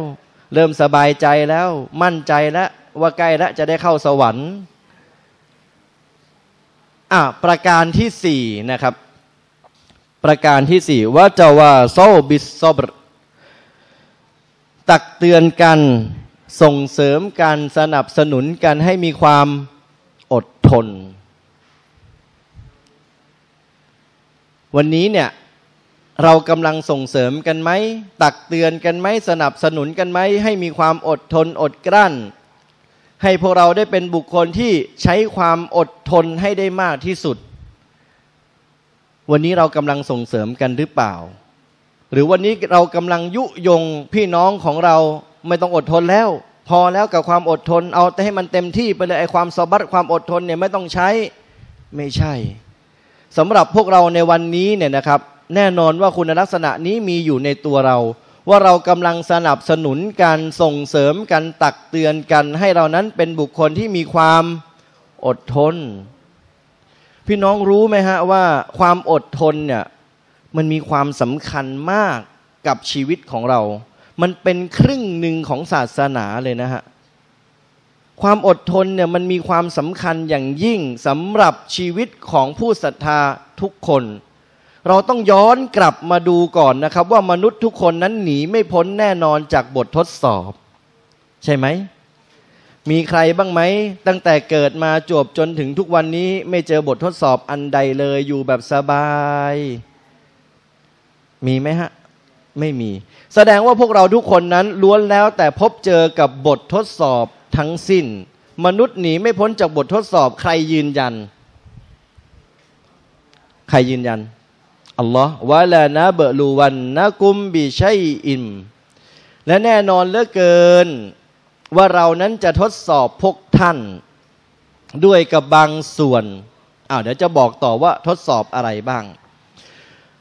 เริ่มสบายใจแล้วมั่นใจแล้วว่าใกล้แล้วจะได้เข้าสวรรค์ประการที่สี่นะครับประการที่สี่ว่าจะว่าโซบิสซอบรตักเตือนกันส่งเสริมกันสนับสนุนกันให้มีความอดทนวันนี้เนี่ยเรากำลังส่งเสริมกันไหมตักเตือนกันไหมสนับสนุนกันไหมให้มีความอดทนอดกลั้นให้พวกเราได้เป็นบุคคลที่ใช้ความอดทนให้ได้มากที่สุดวันนี้เรากำลังส่งเสริมกันหรือเปล่าหรือวันนี้เรากำลังยุยงพี่น้องของเราไม่ต้องอดทนแล้วพอแล้วกับความอดทนเอาแต่ให้มันเต็มที่ไปเลยไอ้ความซอบัตความอดทนเนี่ยไม่ต้องใช้ไม่ใช่สำหรับพวกเราในวันนี้เนี่ยนะครับ แน่นอนว่าคุณลักษณะนี้มีอยู่ในตัวเราว่าเรากำลังสนับสนุนการส่งเสริมกันตักเตือนกันให้เรานั้นเป็นบุคคลที่มีความอดทนพี่น้องรู้ไหมฮะว่าความอดทนเนี่ยมันมีความสำคัญมากกับชีวิตของเรามันเป็นครึ่งหนึ่งของศาสนาเลยนะฮะความอดทนเนี่ยมันมีความสำคัญอย่างยิ่งสำหรับชีวิตของผู้ศรัทธาทุกคนเราต้องย้อนกลับมาดูก่อนนะครับว่ามนุษย์ทุกคนนั้นหนีไม่พ้นแน่นอนจากบททดสอบใช่ไหมมีใครบ้างไหมตั้งแต่เกิดมาจวบจนถึงทุกวันนี้ไม่เจอบททดสอบอันใดเลยอยู่แบบสบายมีไหมฮะไม่มีแสดงว่าพวกเราทุกคนนั้นล้วนแล้วแต่พบเจอกับบททดสอบทั้งสิ้นมนุษย์หนีไม่พ้นจากบททดสอบใครยืนยันใครยืนยันอัลลอฮฺวะลานะเบลูวันนะกุมบิชัยอิมและแน่นอนเหลือเกินว่าเรานั้นจะทดสอบพวกท่านด้วยกับบางส่วนเดี๋ยวจะบอกต่อว่าทดสอบอะไรบ้าง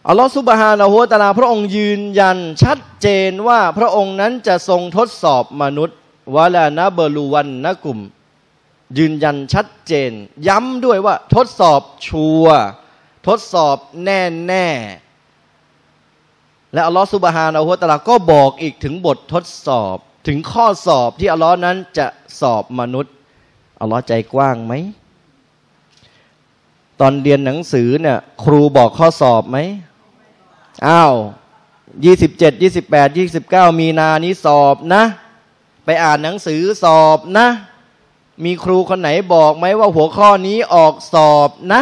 อัลลอฮฺซุบฮานะฮูวะตะอาลาพระองค์ยืนยันชัดเจนว่าพระองค์นั้นจะทรงทดสอบมนุษย์วะลานะบะลูวันนะกุมยืนยันชัดเจนย้ำด้วยว่าทดสอบชัวร์ทดสอบแน่แน่และอัลลอฮฺซุบฮานะฮูวะตะอาลาก็บอกอีกถึงบททดสอบถึงข้อสอบที่อัลลอฮ์นั้นจะสอบมนุษย์อัลลอฮ์ใจกว้างไหมตอนเรียนหนังสือเนี่ยครูบอกข้อสอบไหม27, 28, 29มีนานี้สอบนะไปอ่านหนังสือสอบนะมีครูคนไหนบอกไหมว่าหัวข้อนี้ออกสอบนะ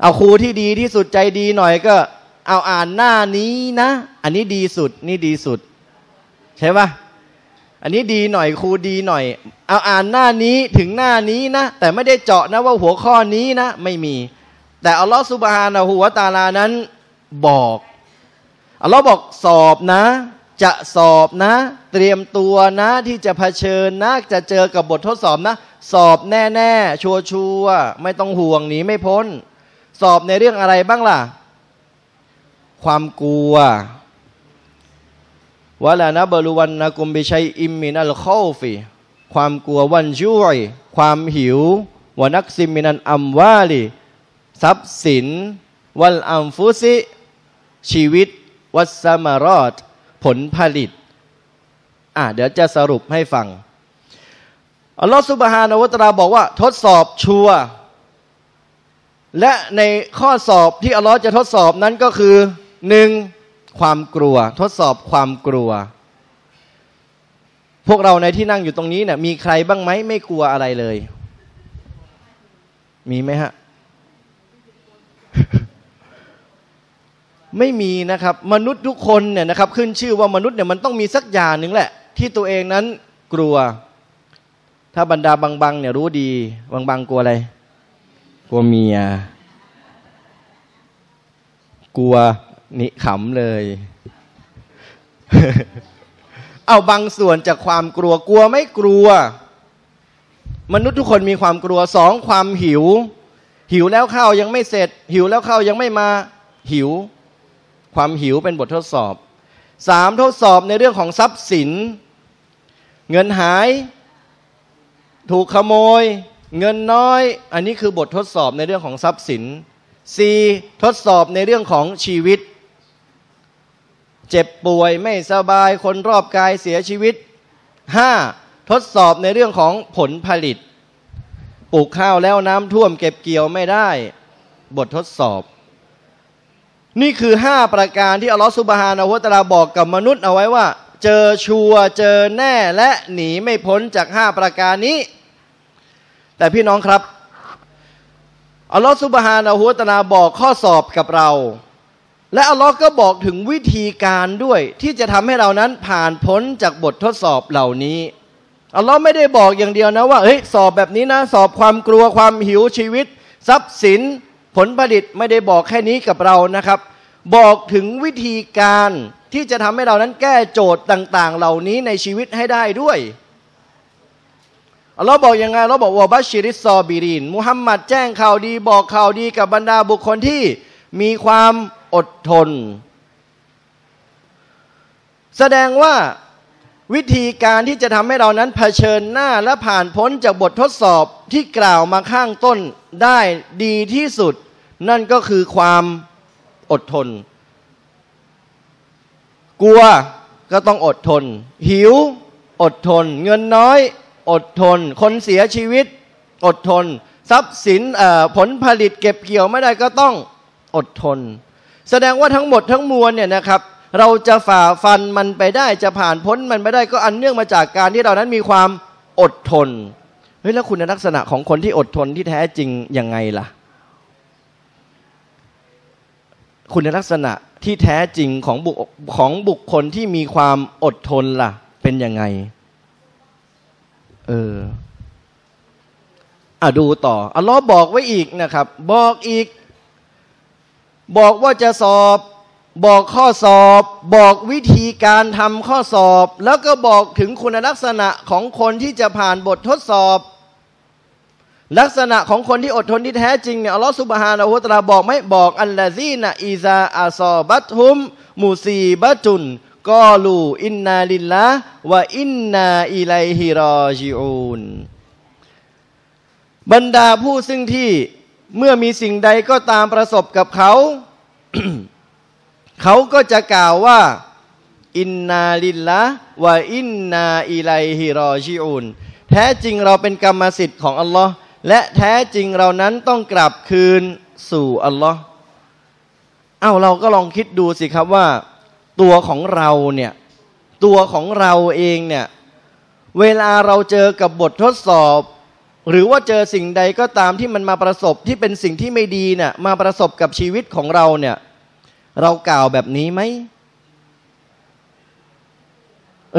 เอาครูที่ดีที่สุดใจดีหน่อยก็เอาอ่านหน้านี้นะอันนี้ดีสุดนี่ดีสุดใช่ป่ะอันนี้ดีหน่อยครูดีหน่อยเอาอ่านหน้านี้ถึงหน้านี้นะแต่ไม่ได้เจาะนะว่าหัวข้อนี้นะไม่มีแต่อัลลอฮฺซุบฮานะฮูวะตะอาลานั้นบอกอัลลอฮฺบอกสอบนะจะสอบนะเตรียมตัวนะที่จะเผชิญนะจะเจอกับบททดสอบนะสอบแน่ๆชัวร์ๆไม่ต้องห่วงหนีไม่พ้นสอบในเรื่องอะไรบ้างล่ะความกลัววะลานะบะลูวันนะกุมบิชัยอิมมินัลคอฟีความกลัววันจุยความหิววะนักซิมินันอัมวาลีทรัพย์สินวัลอัมฟุซิชีวิตวัสมารอดผลผลิตเดี๋ยวจะสรุปให้ฟังอัลลอฮฺซุบฮานะฮูวะตะอาลาบอกว่าทดสอบชัวและในข้อสอบที่อัลลอฮฺจะทดสอบนั้นก็คือหนึ่งความกลัวทดสอบความกลัวพวกเราในที่นั่งอยู่ตรงนี้เนี่ยมีใครบ้างไหมไม่กลัวอะไรเลยมีไหมฮะ ไม่มีนะครับมนุษย์ทุกคนเนี่ยนะครับขึ้นชื่อว่ามนุษย์เนี่ยมันต้องมีสักอย่างหนึ่งแหละที่ตัวเองนั้นกลัวถ้าบรรดาบางเนี่ยรู้ดีบางกลัวอะไรกลัวเมียกลัวนี่ขำเลยเอาบางส่วนจากความกลัวกลัวไม่กลัวมนุษย์ทุกคนมีความกลัวสองความหิวหิวแล้วข้าวยังไม่เสร็จหิวแล้วข้าวยังไม่มาหิวความหิวเป็นบททดสอบสามทดสอบในเรื่องของทรัพย์สินเงินหายถูกขโมยเงินน้อยอันนี้คือบททดสอบในเรื่องของทรัพย์สินสี่ทดสอบในเรื่องของชีวิตเจ็บป่วยไม่สบายคนรอบกายเสียชีวิตห้าทดสอบในเรื่องของผลผลิตปลูกข้าวแล้วน้ำท่วมเก็บเกี่ยวไม่ได้บททดสอบนี่คือห้าประการที่อัลลอฮฺซุบฮานะฮูวะตะอาลาบอกกับมนุษย์เอาไว้ว่าเจอชัวร์เจอแน่และหนีไม่พ้นจากห้าประการนี้แต่พี่น้องครับอัลลอฮฺซุบฮานะฮูวะตะอาลาบอกข้อสอบกับเราและอัลลอฮ์ก็บอกถึงวิธีการด้วยที่จะทำให้เรานั้นผ่านพ้นจากบททดสอบเหล่านี้อัลลอฮ์ไม่ได้บอกอย่างเดียวนะว่าเฮ้ยสอบแบบนี้นะสอบความกลัวความหิวชีวิตทรัพย์สินผลผลิตไม่ได้บอกแค่นี้กับเรานะครับบอกถึงวิธีการที่จะทำให้เรานั้นแก้โจทย์ต่างๆเหล่านี้ในชีวิตให้ได้ด้วยอัลลอฮ์บอกยังไงอัลลอฮ์บอกว่าบัชชิริสซอบิรินมุฮัมมัดแจ้งข่าวดีบอกข่าวดีกับบรรดาบุคคลที่มีความ อดทนแสดงว่าวิธีการที่จะทำให้เรานั้นเผชิญหน้าและผ่านพ้นจากบททดสอบที่กล่าวมาข้างต้นได้ดีที่สุดนั่นก็คือความอดทนกลัวก็ต้องอดทนหิวอดทนเงินน้อยอดทนคนเสียชีวิตอดทนทรัพย์สินผลผลิตเก็บเกี่ยวไม่ได้ก็ต้องอดทนแสดงว่าทั้งหมดทั้งมวลเนี่ยนะครับเราจะฝ่าฟันมันไปได้จะผ่านพ้นมันไปได้ก็อันเนื่องมาจากการที่เรานั้นมีความอดทนเฮ้ยแล้วคุณลักษณะของคนที่อดทนที่แท้จริงยังไงล่ะคุณลักษณะที่แท้จริงของบุคคลที่มีความอดทนล่ะเป็นยังไงดูต่ออัลลอฮ์บอกไว้อีกนะครับบอกอีกบอกว่าจะสอบบอกข้อสอบบอกวิธีการทำข้อสอบแล้วก็บอกถึงคุณลักษณะของคนที่จะผ่านบททดสอบลักษณะของคนที่อดทนที่แท้จริงเนี่ยอัลลอฮฺซุบฮานะฮูวะตะอาลาบอกไหมบอกอัลลาซีนะอิซาอาซอบัตฮุมมูซีบะตุนกอลูอินนาลิลลาฮ์วะอินนาอิลัยฮิรอญิอูนบรรดาผู้ซึ่งที่เมื่อมีสิ่งใดก็ตามประสบกับเขา เขาก็จะกล่าวว่าอินนาลิลลาฮ์วะอินนาอิลัยฮิรอญิอูนแท้จริงเราเป็นกรรมสิทธิ์ของอัลลอฮ์และแท้จริงเรานั้นต้องกลับคืนสู่อัลลอฮ์เราก็ลองคิดดูสิครับว่าตัวของเราเนี่ยตัวของเราเองเนี่ยเวลาเราเจอกับบททดสอบหรือว่าเจอสิ่งใดก็ตามที่มันมาประสบที่เป็นสิ่งที่ไม่ดีเนี่ยมาประสบกับชีวิตของเราเนี่ยเรากล่าวแบบนี้ไหม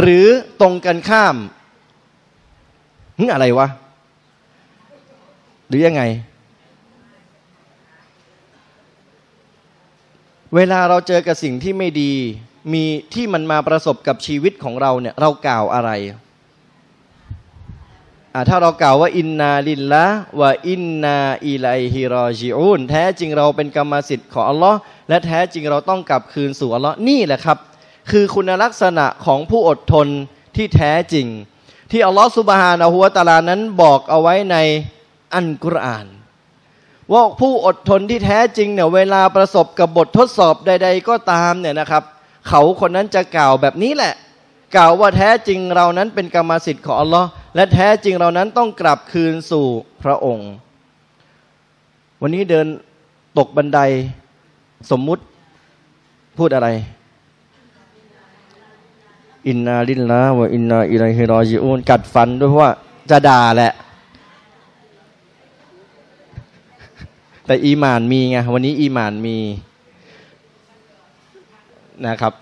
หรือตรงกันข้ามอะไรวะหรือยังไงเวลาเราเจอกับสิ่งที่ไม่ดีมีที่มันมาประสบกับชีวิตของเราเนี่ยเรากล่าวอะไรถ้าเรากล่าวว่าอินนาลิลลาฮ์วะอินนาอิลัยฮิรอญิอูนแท้จริงเราเป็นกรรมสิทธิ์ของอัลลอฮ์และแท้จริงเราต้องกลับคืนสู่อัลลอฮ์นี่แหละครับคือคุณลักษณะของผู้อดทนที่แท้จริงที่อัลลอฮฺซุบฮานะฮูวะตะอาลานั้นบอกเอาไว้ในอัลกุรอานว่าผู้อดทนที่แท้จริงเนี่ยเวลาประสบกับบททดสอบใดๆก็ตามเนี่ยนะครับเขาคนนั้นจะกล่าวแบบนี้แหละกล่าวว่าแท้จริงเรานั้นเป็นกรรมสิทธิ์ของอัลลอฮ์และแท้จริงเรานั้นต้องกลับคืนสู่พระองค์วันนี้เดินตกบันไดสมมุติพูดอะไรอินนาลิลลาฮ์วะอินนาอิลัยฮิรอญิอูนกัดฟันด้วยว่าจะด่าแหละแต่อีหม่านมีไงวันนี้อีหม่านมีนะครับ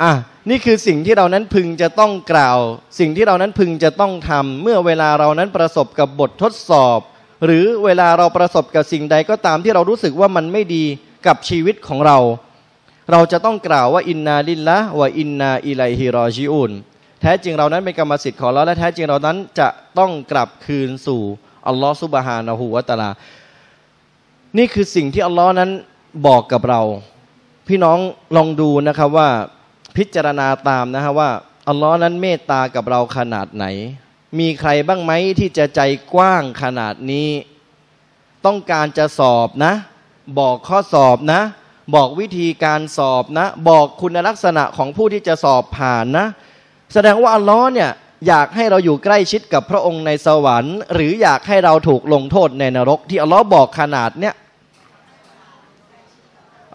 นี่คือสิ่งที่เรานั้นพึงจะต้องกล่าวสิ่งที่เรานั้นพึงจะต้องทำเมื่อเวลาเรานั้นประสบกับบททดสอบหรือเวลาเราประสบกับสิ่งใดก็ตามที่เรารู้สึกว่ามันไม่ดีกับชีวิตของเราเราจะต้องกล่าวว่าอินนาลิลลาฮ์วะอินนาอิลัยฮิรอญิอูนแท้จริงเรานั้นเป็นกรรมสิทธิ์ของเราและแท้จริงเรานั้นจะต้องกลับคืนสู่อัลลอฮฺซุบฮานะฮูวะตะอาลานี่คือสิ่งที่อัลลอฮ์นั้นบอกกับเราพี่น้องลองดูนะครับว่าพิจารณาตามนะฮะว่าอัลลอฮ์นั้นเมตตากับเราขนาดไหนมีใครบ้างไหมที่จะใจกว้างขนาดนี้ต้องการจะสอบนะบอกข้อสอบนะบอกวิธีการสอบนะบอกคุณลักษณะของผู้ที่จะสอบผ่านนะแสดงว่าอัลลอฮ์เนี่ยอยากให้เราอยู่ใกล้ชิดกับพระองค์ในสวรรค์หรืออยากให้เราถูกลงโทษในนรกที่อัลลอฮ์บอกขนาดเนี้ย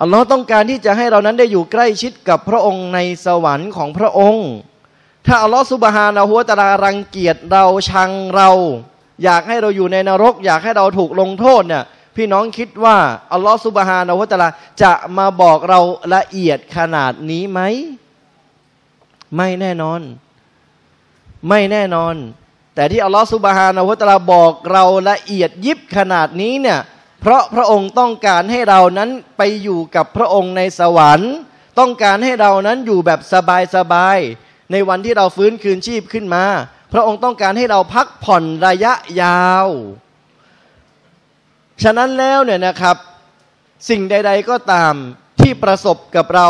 อัลลอฮ์ต้องการที่จะให้เรานั้นได้อยู่ใกล้ชิดกับพระองค์ในสวรรค์ของพระองค์ถ้าอัลลอฮ์ซุบฮานะฮูวะตะอาลารังเกียจเราชังเราอยากให้เราอยู่ในนรกอยากให้เราถูกลงโทษเนี่ยพี่น้องคิดว่าอัลลอฮฺซุบฮานะฮูวะตะอาลาจะมาบอกเราละเอียดขนาดนี้ไหมไม่แน่นอนไม่แน่นอนแต่ที่อัลลอฮฺซุบฮานะฮูวะตะอาลาบอกเราละเอียดยิบขนาดนี้เนี่ยเพราะพระองค์ต้องการให้เรานั้นไปอยู่กับพระองค์ในสวรรค์ต้องการให้เรานั้นอยู่แบบสบายๆในวันที่เราฟื้นคืนชีพขึ้นมาพระองค์ต้องการให้เราพักผ่อนระยะยาวฉะนั้นแล้วเนี่ยนะครับสิ่งใดๆก็ตาม ที่ประสบกับเรา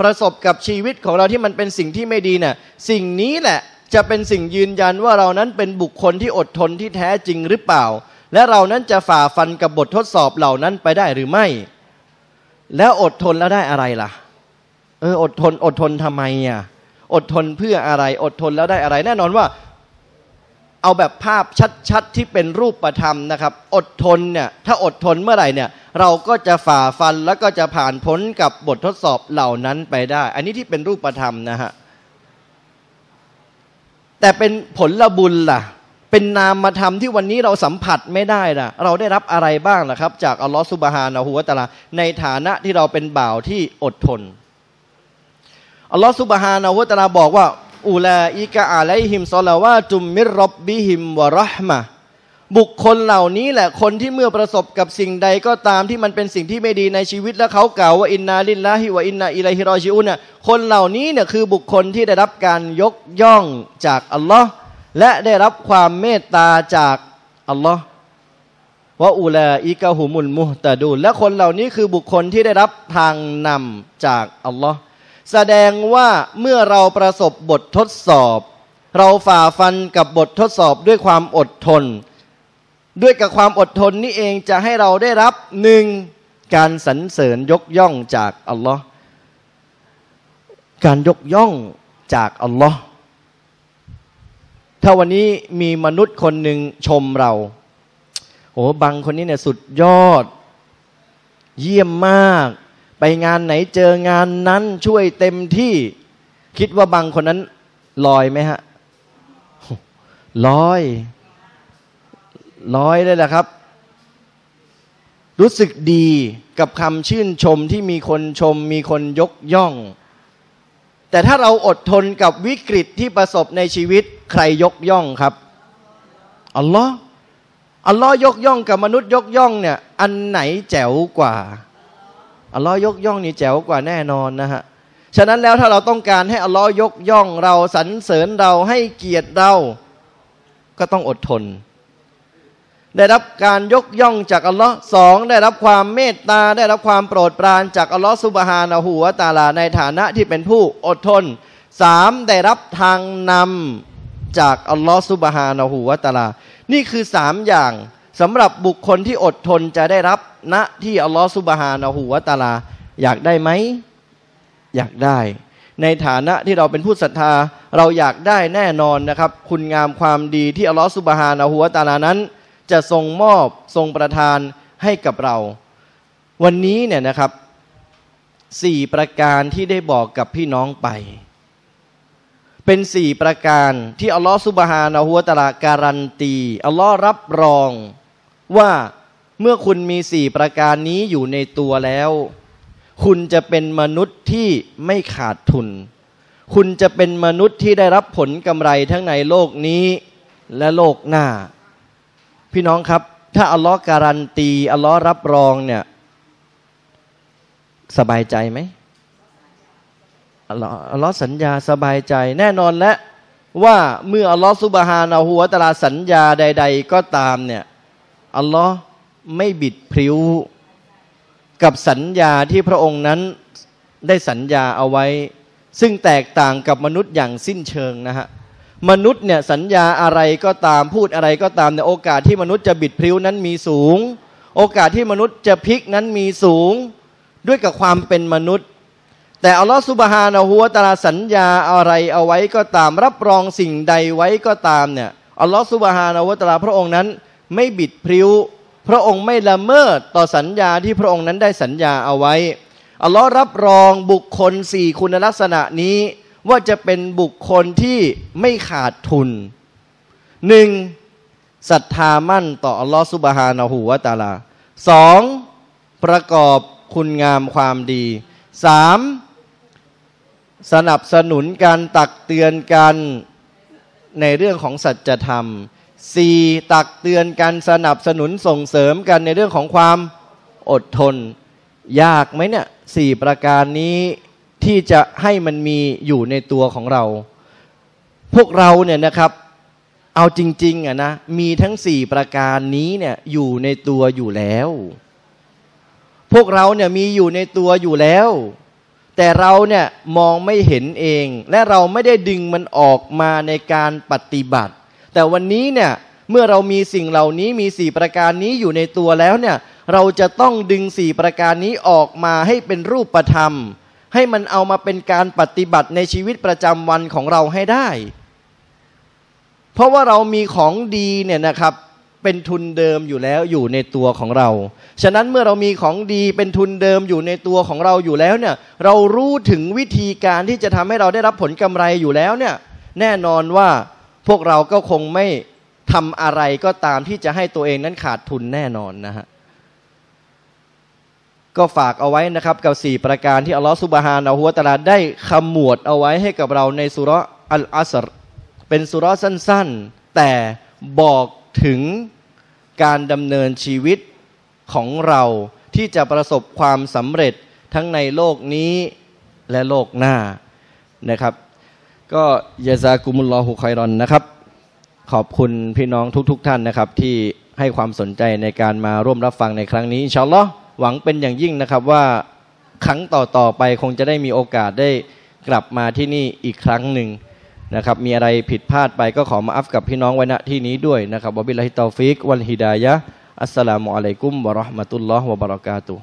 ประสบกับชีวิตของเราที่มันเป็นสิ่งที่ไม่ดีเนี่ยสิ่งนี้แหละจะเป็นสิ่งยืนยันว่าเรานั้นเป็นบุคคลที่อดทนที่แท้จริงหรือเปล่าและเรานั้นจะฝ่าฟันกับบททดสอบเหล่านั้นไปได้หรือไม่แล้วอดทนแล้วได้อะไรล่ะอดทนทำไมอ่ะอดทนเพื่ออะไรอดทนแล้วได้อะไรแน่นอนว่าเอาแบบภาพชัดๆที่เป็นรูปธรรมนะครับอดทนเนี่ยถ้าอดทนเมื่อไหร่เนี่ยเราก็จะฝ่าฟันแล้วก็จะผ่านพ้นกับบททดสอบเหล่านั้นไปได้อันนี้ที่เป็นรูปธรรมนะฮะแต่เป็นผลบุญล่ะเป็นนามธรรมที่วันนี้เราสัมผัสไม่ได้ล่ะเราได้รับอะไรบ้างล่ะครับจากอัลลอฮฺซุบฮานะฮูวะตะอาลาในฐานะที่เราเป็นบ่าวที่อดทนอัลลอฮฺซุบฮานะฮูวะตะอาลาบอกว่าอุลาอิกะอะลัยฮิมศอลาวาตุมมิรร็อบบิฮิมวะเราะห์มะฮ์บุคคลเหล่านี้แหละคนที่เมื่อประสบกับสิ่งใดก็ตามที่มันเป็นสิ่งที่ไม่ดีในชีวิตและเขากล่าวว่าอินนาลิลลาฮิวะอินนาอิลัยฮิรอญิอูนคนเหล่านี้เนี่ยคือบุคคลที่ได้รับการยกย่องจากอัลลอฮ์และได้รับความเมตตาจากอัลลอฮ์วะอูลาอิกะฮุมุลมุฮตะดูนและคนเหล่านี้คือบุคคลที่ได้รับทางนำจากอัลลอฮ์แสดงว่าเมื่อเราประสบบททดสอบเราฝ่าฟันกับบททดสอบด้วยความอดทนด้วยกับความอดทนนี้เองจะให้เราได้รับหนึ่งการสรรเสริญยกย่องจากอัลลอฮ์การยกย่องจากอัลลอฮ์ถ้าวันนี้มีมนุษย์คนหนึ่งชมเราโอ้บังคนนี้เนี่ยสุดยอดเยี่ยมมากไปงานไหนเจองานนั้นช่วยเต็มที่คิดว่าบางคนนั้นลอยไหมฮะลอยเลยแหละครับรู้สึกดีกับคำชื่นชมที่มีคนชมมีคนยกย่องแต่ถ้าเราอดทนกับวิกฤตที่ประสบในชีวิตใครยกย่องครับอัลลอฮ์ยกย่องกับมนุษย์ยกย่องเนี่ยอันไหนแจ๋วกว่าอัลลอฮ์ยกย่องนี่แจ๋วกว่าแน่นอนนะฮะฉะนั้นแล้วถ้าเราต้องการให้อัลลอฮ์ยกย่องเราสรรเสริญเราให้เกียรติเราก็ต้องอดทนได้รับการยกย่องจากอัลลอฮ์สองได้รับความเมตตาได้รับความโปรดปรานจากอัลลอฮ์ซุบฮานะฮูวะตะอาลาในฐานะที่เป็นผู้อดทนสามได้รับทางนำจากอัลลอฮ์ซุบฮานะฮูวะตะอาลานี่คือสามอย่างสำหรับบุคคลที่อดทนจะได้รับณที่อัลลอฮฺซุบฮานะฮูวะตะอาลาอยากได้ไหมอยากได้ในฐานะที่เราเป็นผู้ศรัทธาเราอยากได้แน่นอนนะครับคุณงามความดีที่อัลลอฮฺซุบฮานะฮูวะตะอาลานั้นจะทรงมอบทรงประทานให้กับเราวันนี้เนี่ยนะครับสี่ประการที่ได้บอกกับพี่น้องไปเป็นสี่ประการที่อัลลอฮฺซุบฮานะฮูวะตะอาลาการันตีอัลลอฮฺรับรองว่าเมื่อคุณมีสี่ประการนี้อยู่ในตัวแล้วคุณจะเป็นมนุษย์ที่ไม่ขาดทุนคุณจะเป็นมนุษย์ที่ได้รับผลกำไรทั้งในโลกนี้และโลกหน้าพี่น้องครับถ้าอัลลอฮ์การันตีอัลลอฮ์รับรองเนี่ยสบายใจไหมอัลลอฮ์สัญญาสบายใจแน่นอนและว่าเมื่ออัลลอฮ์ซุบฮานะฮูวะตะอาลาสัญญาใดๆก็ตามเนี่ยอัลลอฮ์ไม่บิดพริ้วกับสัญญาที่พระองค์นั้นได้สัญญาเอาไว้ซึ่งแตกต่างกับมนุษย์อย่างสิ้นเชิงนะฮะมนุษย์เนี่ยสัญญาอะไรก็ตามพูดอะไรก็ตามในโอกาสที่มนุษย์จะบิดพริ้วนั้นมีสูงโอกาสที่มนุษย์จะพลิกนั้นมีสูงด้วยกับความเป็นมนุษย์แต่อัลลอฮฺซุบฮานะฮูวะตะอาลาสัญญาอะไรเอาไว้ก็ตามรับรองสิ่งใดไว้ก็ตามเนี่ยอัลลอฮฺซุบฮานะฮูวะตะอาลาพระองค์นั้นไม่บิดพริ้วพระองค์ไม่ละเมิดต่อสัญญาที่พระองค์นั้นได้สัญญาเอาไว้อัลลอฮ์รับรองบุคคลสี่คุณลักษณะนี้ว่าจะเป็นบุคคลที่ไม่ขาดทุนหนึ่งศรัทธามั่นต่ออัลลอฮ์ซุบฮานะฮูวะตะอาลาสองประกอบคุณงามความดีสามสนับสนุนการตักเตือนกันในเรื่องของสัจธรรมสี่ตักเตือนกันสนับสนุนส่งเสริมกันในเรื่องของความอดทนยากไหมเนี่ยสี่ประการนี้ที่จะให้มันมีอยู่ในตัวของเราพวกเราเนี่ยนะครับเอาจริงๆนะมีทั้งสี่ประการนี้เนี่ยอยู่ในตัวอยู่แล้ว พวกเราเนี่ยมีอยู่ในตัวอยู่แล้วแต่เราเนี่ยมองไม่เห็นเองและเราไม่ได้ดึงมันออกมาในการปฏิบัติแต่วันนี้เนี่ยเมื่อเรามีสิ่งเหล่านี้มี4ประการนี้อยู่ในตัวแล้วเนี่ยเราจะต้องดึง4ประการนี้ออกมาให้เป็นรูปธรรมให้มันเอามาเป็นการปฏิบัติในชีวิตประจำวันของเราให้ได้เพราะว่าเรามีของดีเนี่ยนะครับเป็นทุนเดิมอยู่แล้วอยู่ในตัวของเราฉะนั้นเมื่อเรามีของดีเป็นทุนเดิมอยู่ในตัวของเราอยู่แล้วเนี่ยเรารู้ถึงวิธีการที่จะทำให้เราได้รับผลกำไรอยู่แล้วเนี่ยแน่นอนว่าพวกเราก็คงไม่ทำอะไรก็ตามที่จะให้ตัวเองนั้นขาดทุนแน่นอนนะฮะก็ฝากเอาไว้นะครับกับ4ประการที่อัลลอฮฺซุบฮานะฮูวะตะอาลาได้ขมวดเอาไว้ให้กับเราในซูเราะห์อัลอัสรเป็นซูเราะห์สั้นๆแต่บอกถึงการดำเนินชีวิตของเราที่จะประสบความสำเร็จทั้งในโลกนี้และโลกหน้านะครับก็ยะซากุมุลลอฮุค็อยรอนนะครับขอบคุณพี่น้องทุกๆท่านนะครับที่ให้ความสนใจในการมาร่วมรับฟังในครั้งนี้อินชาอัลลอฮ์หวังเป็นอย่างยิ่งนะครับว่าครั้งต่อๆไปคงจะได้มีโอกาสได้กลับมาที่นี่อีกครั้งหนึ่งนะครับมีอะไรผิดพลาดไปก็ขอมาอัฟกับพี่น้องไว้ณที่นี้ด้วยนะครับวะบิลลาฮิตอฟิกวัลฮิดายะห์อัสสลามุอะลัยกุมวะเราะห์มะตุลลอฮ์วะบะเราะกาตุฮ์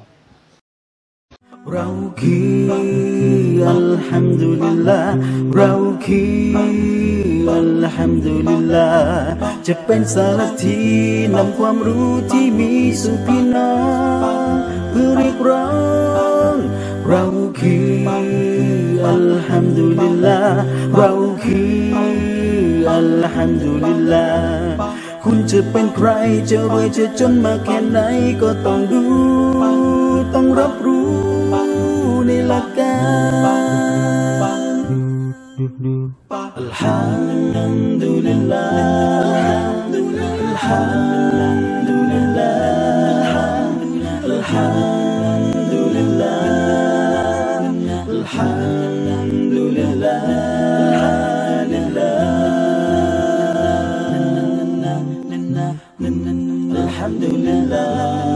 เราคืออัลฮัมดุลิลลาห์เราคืออัลฮัมดุลิลลาห์จะเป็นสารทีนำความรู้ที่มีสู่พี่น้องเพื่อเรียกร้องเราคืออัลฮัมดุลิลลาห์เราคืออัลฮัมดุลิลลาห์คุณจะเป็นใครจะรวยจะจนมาแค่ไหนก็ต้องดูต้องรับรู้ในหลักการอัลฮัมดุลิลลาห์อัลฮัมดุลิลลาห์อัลฮัมดุลิลลาห์อัลฮัมดุลิลลาห์อัลฮัมดุลิลลาห์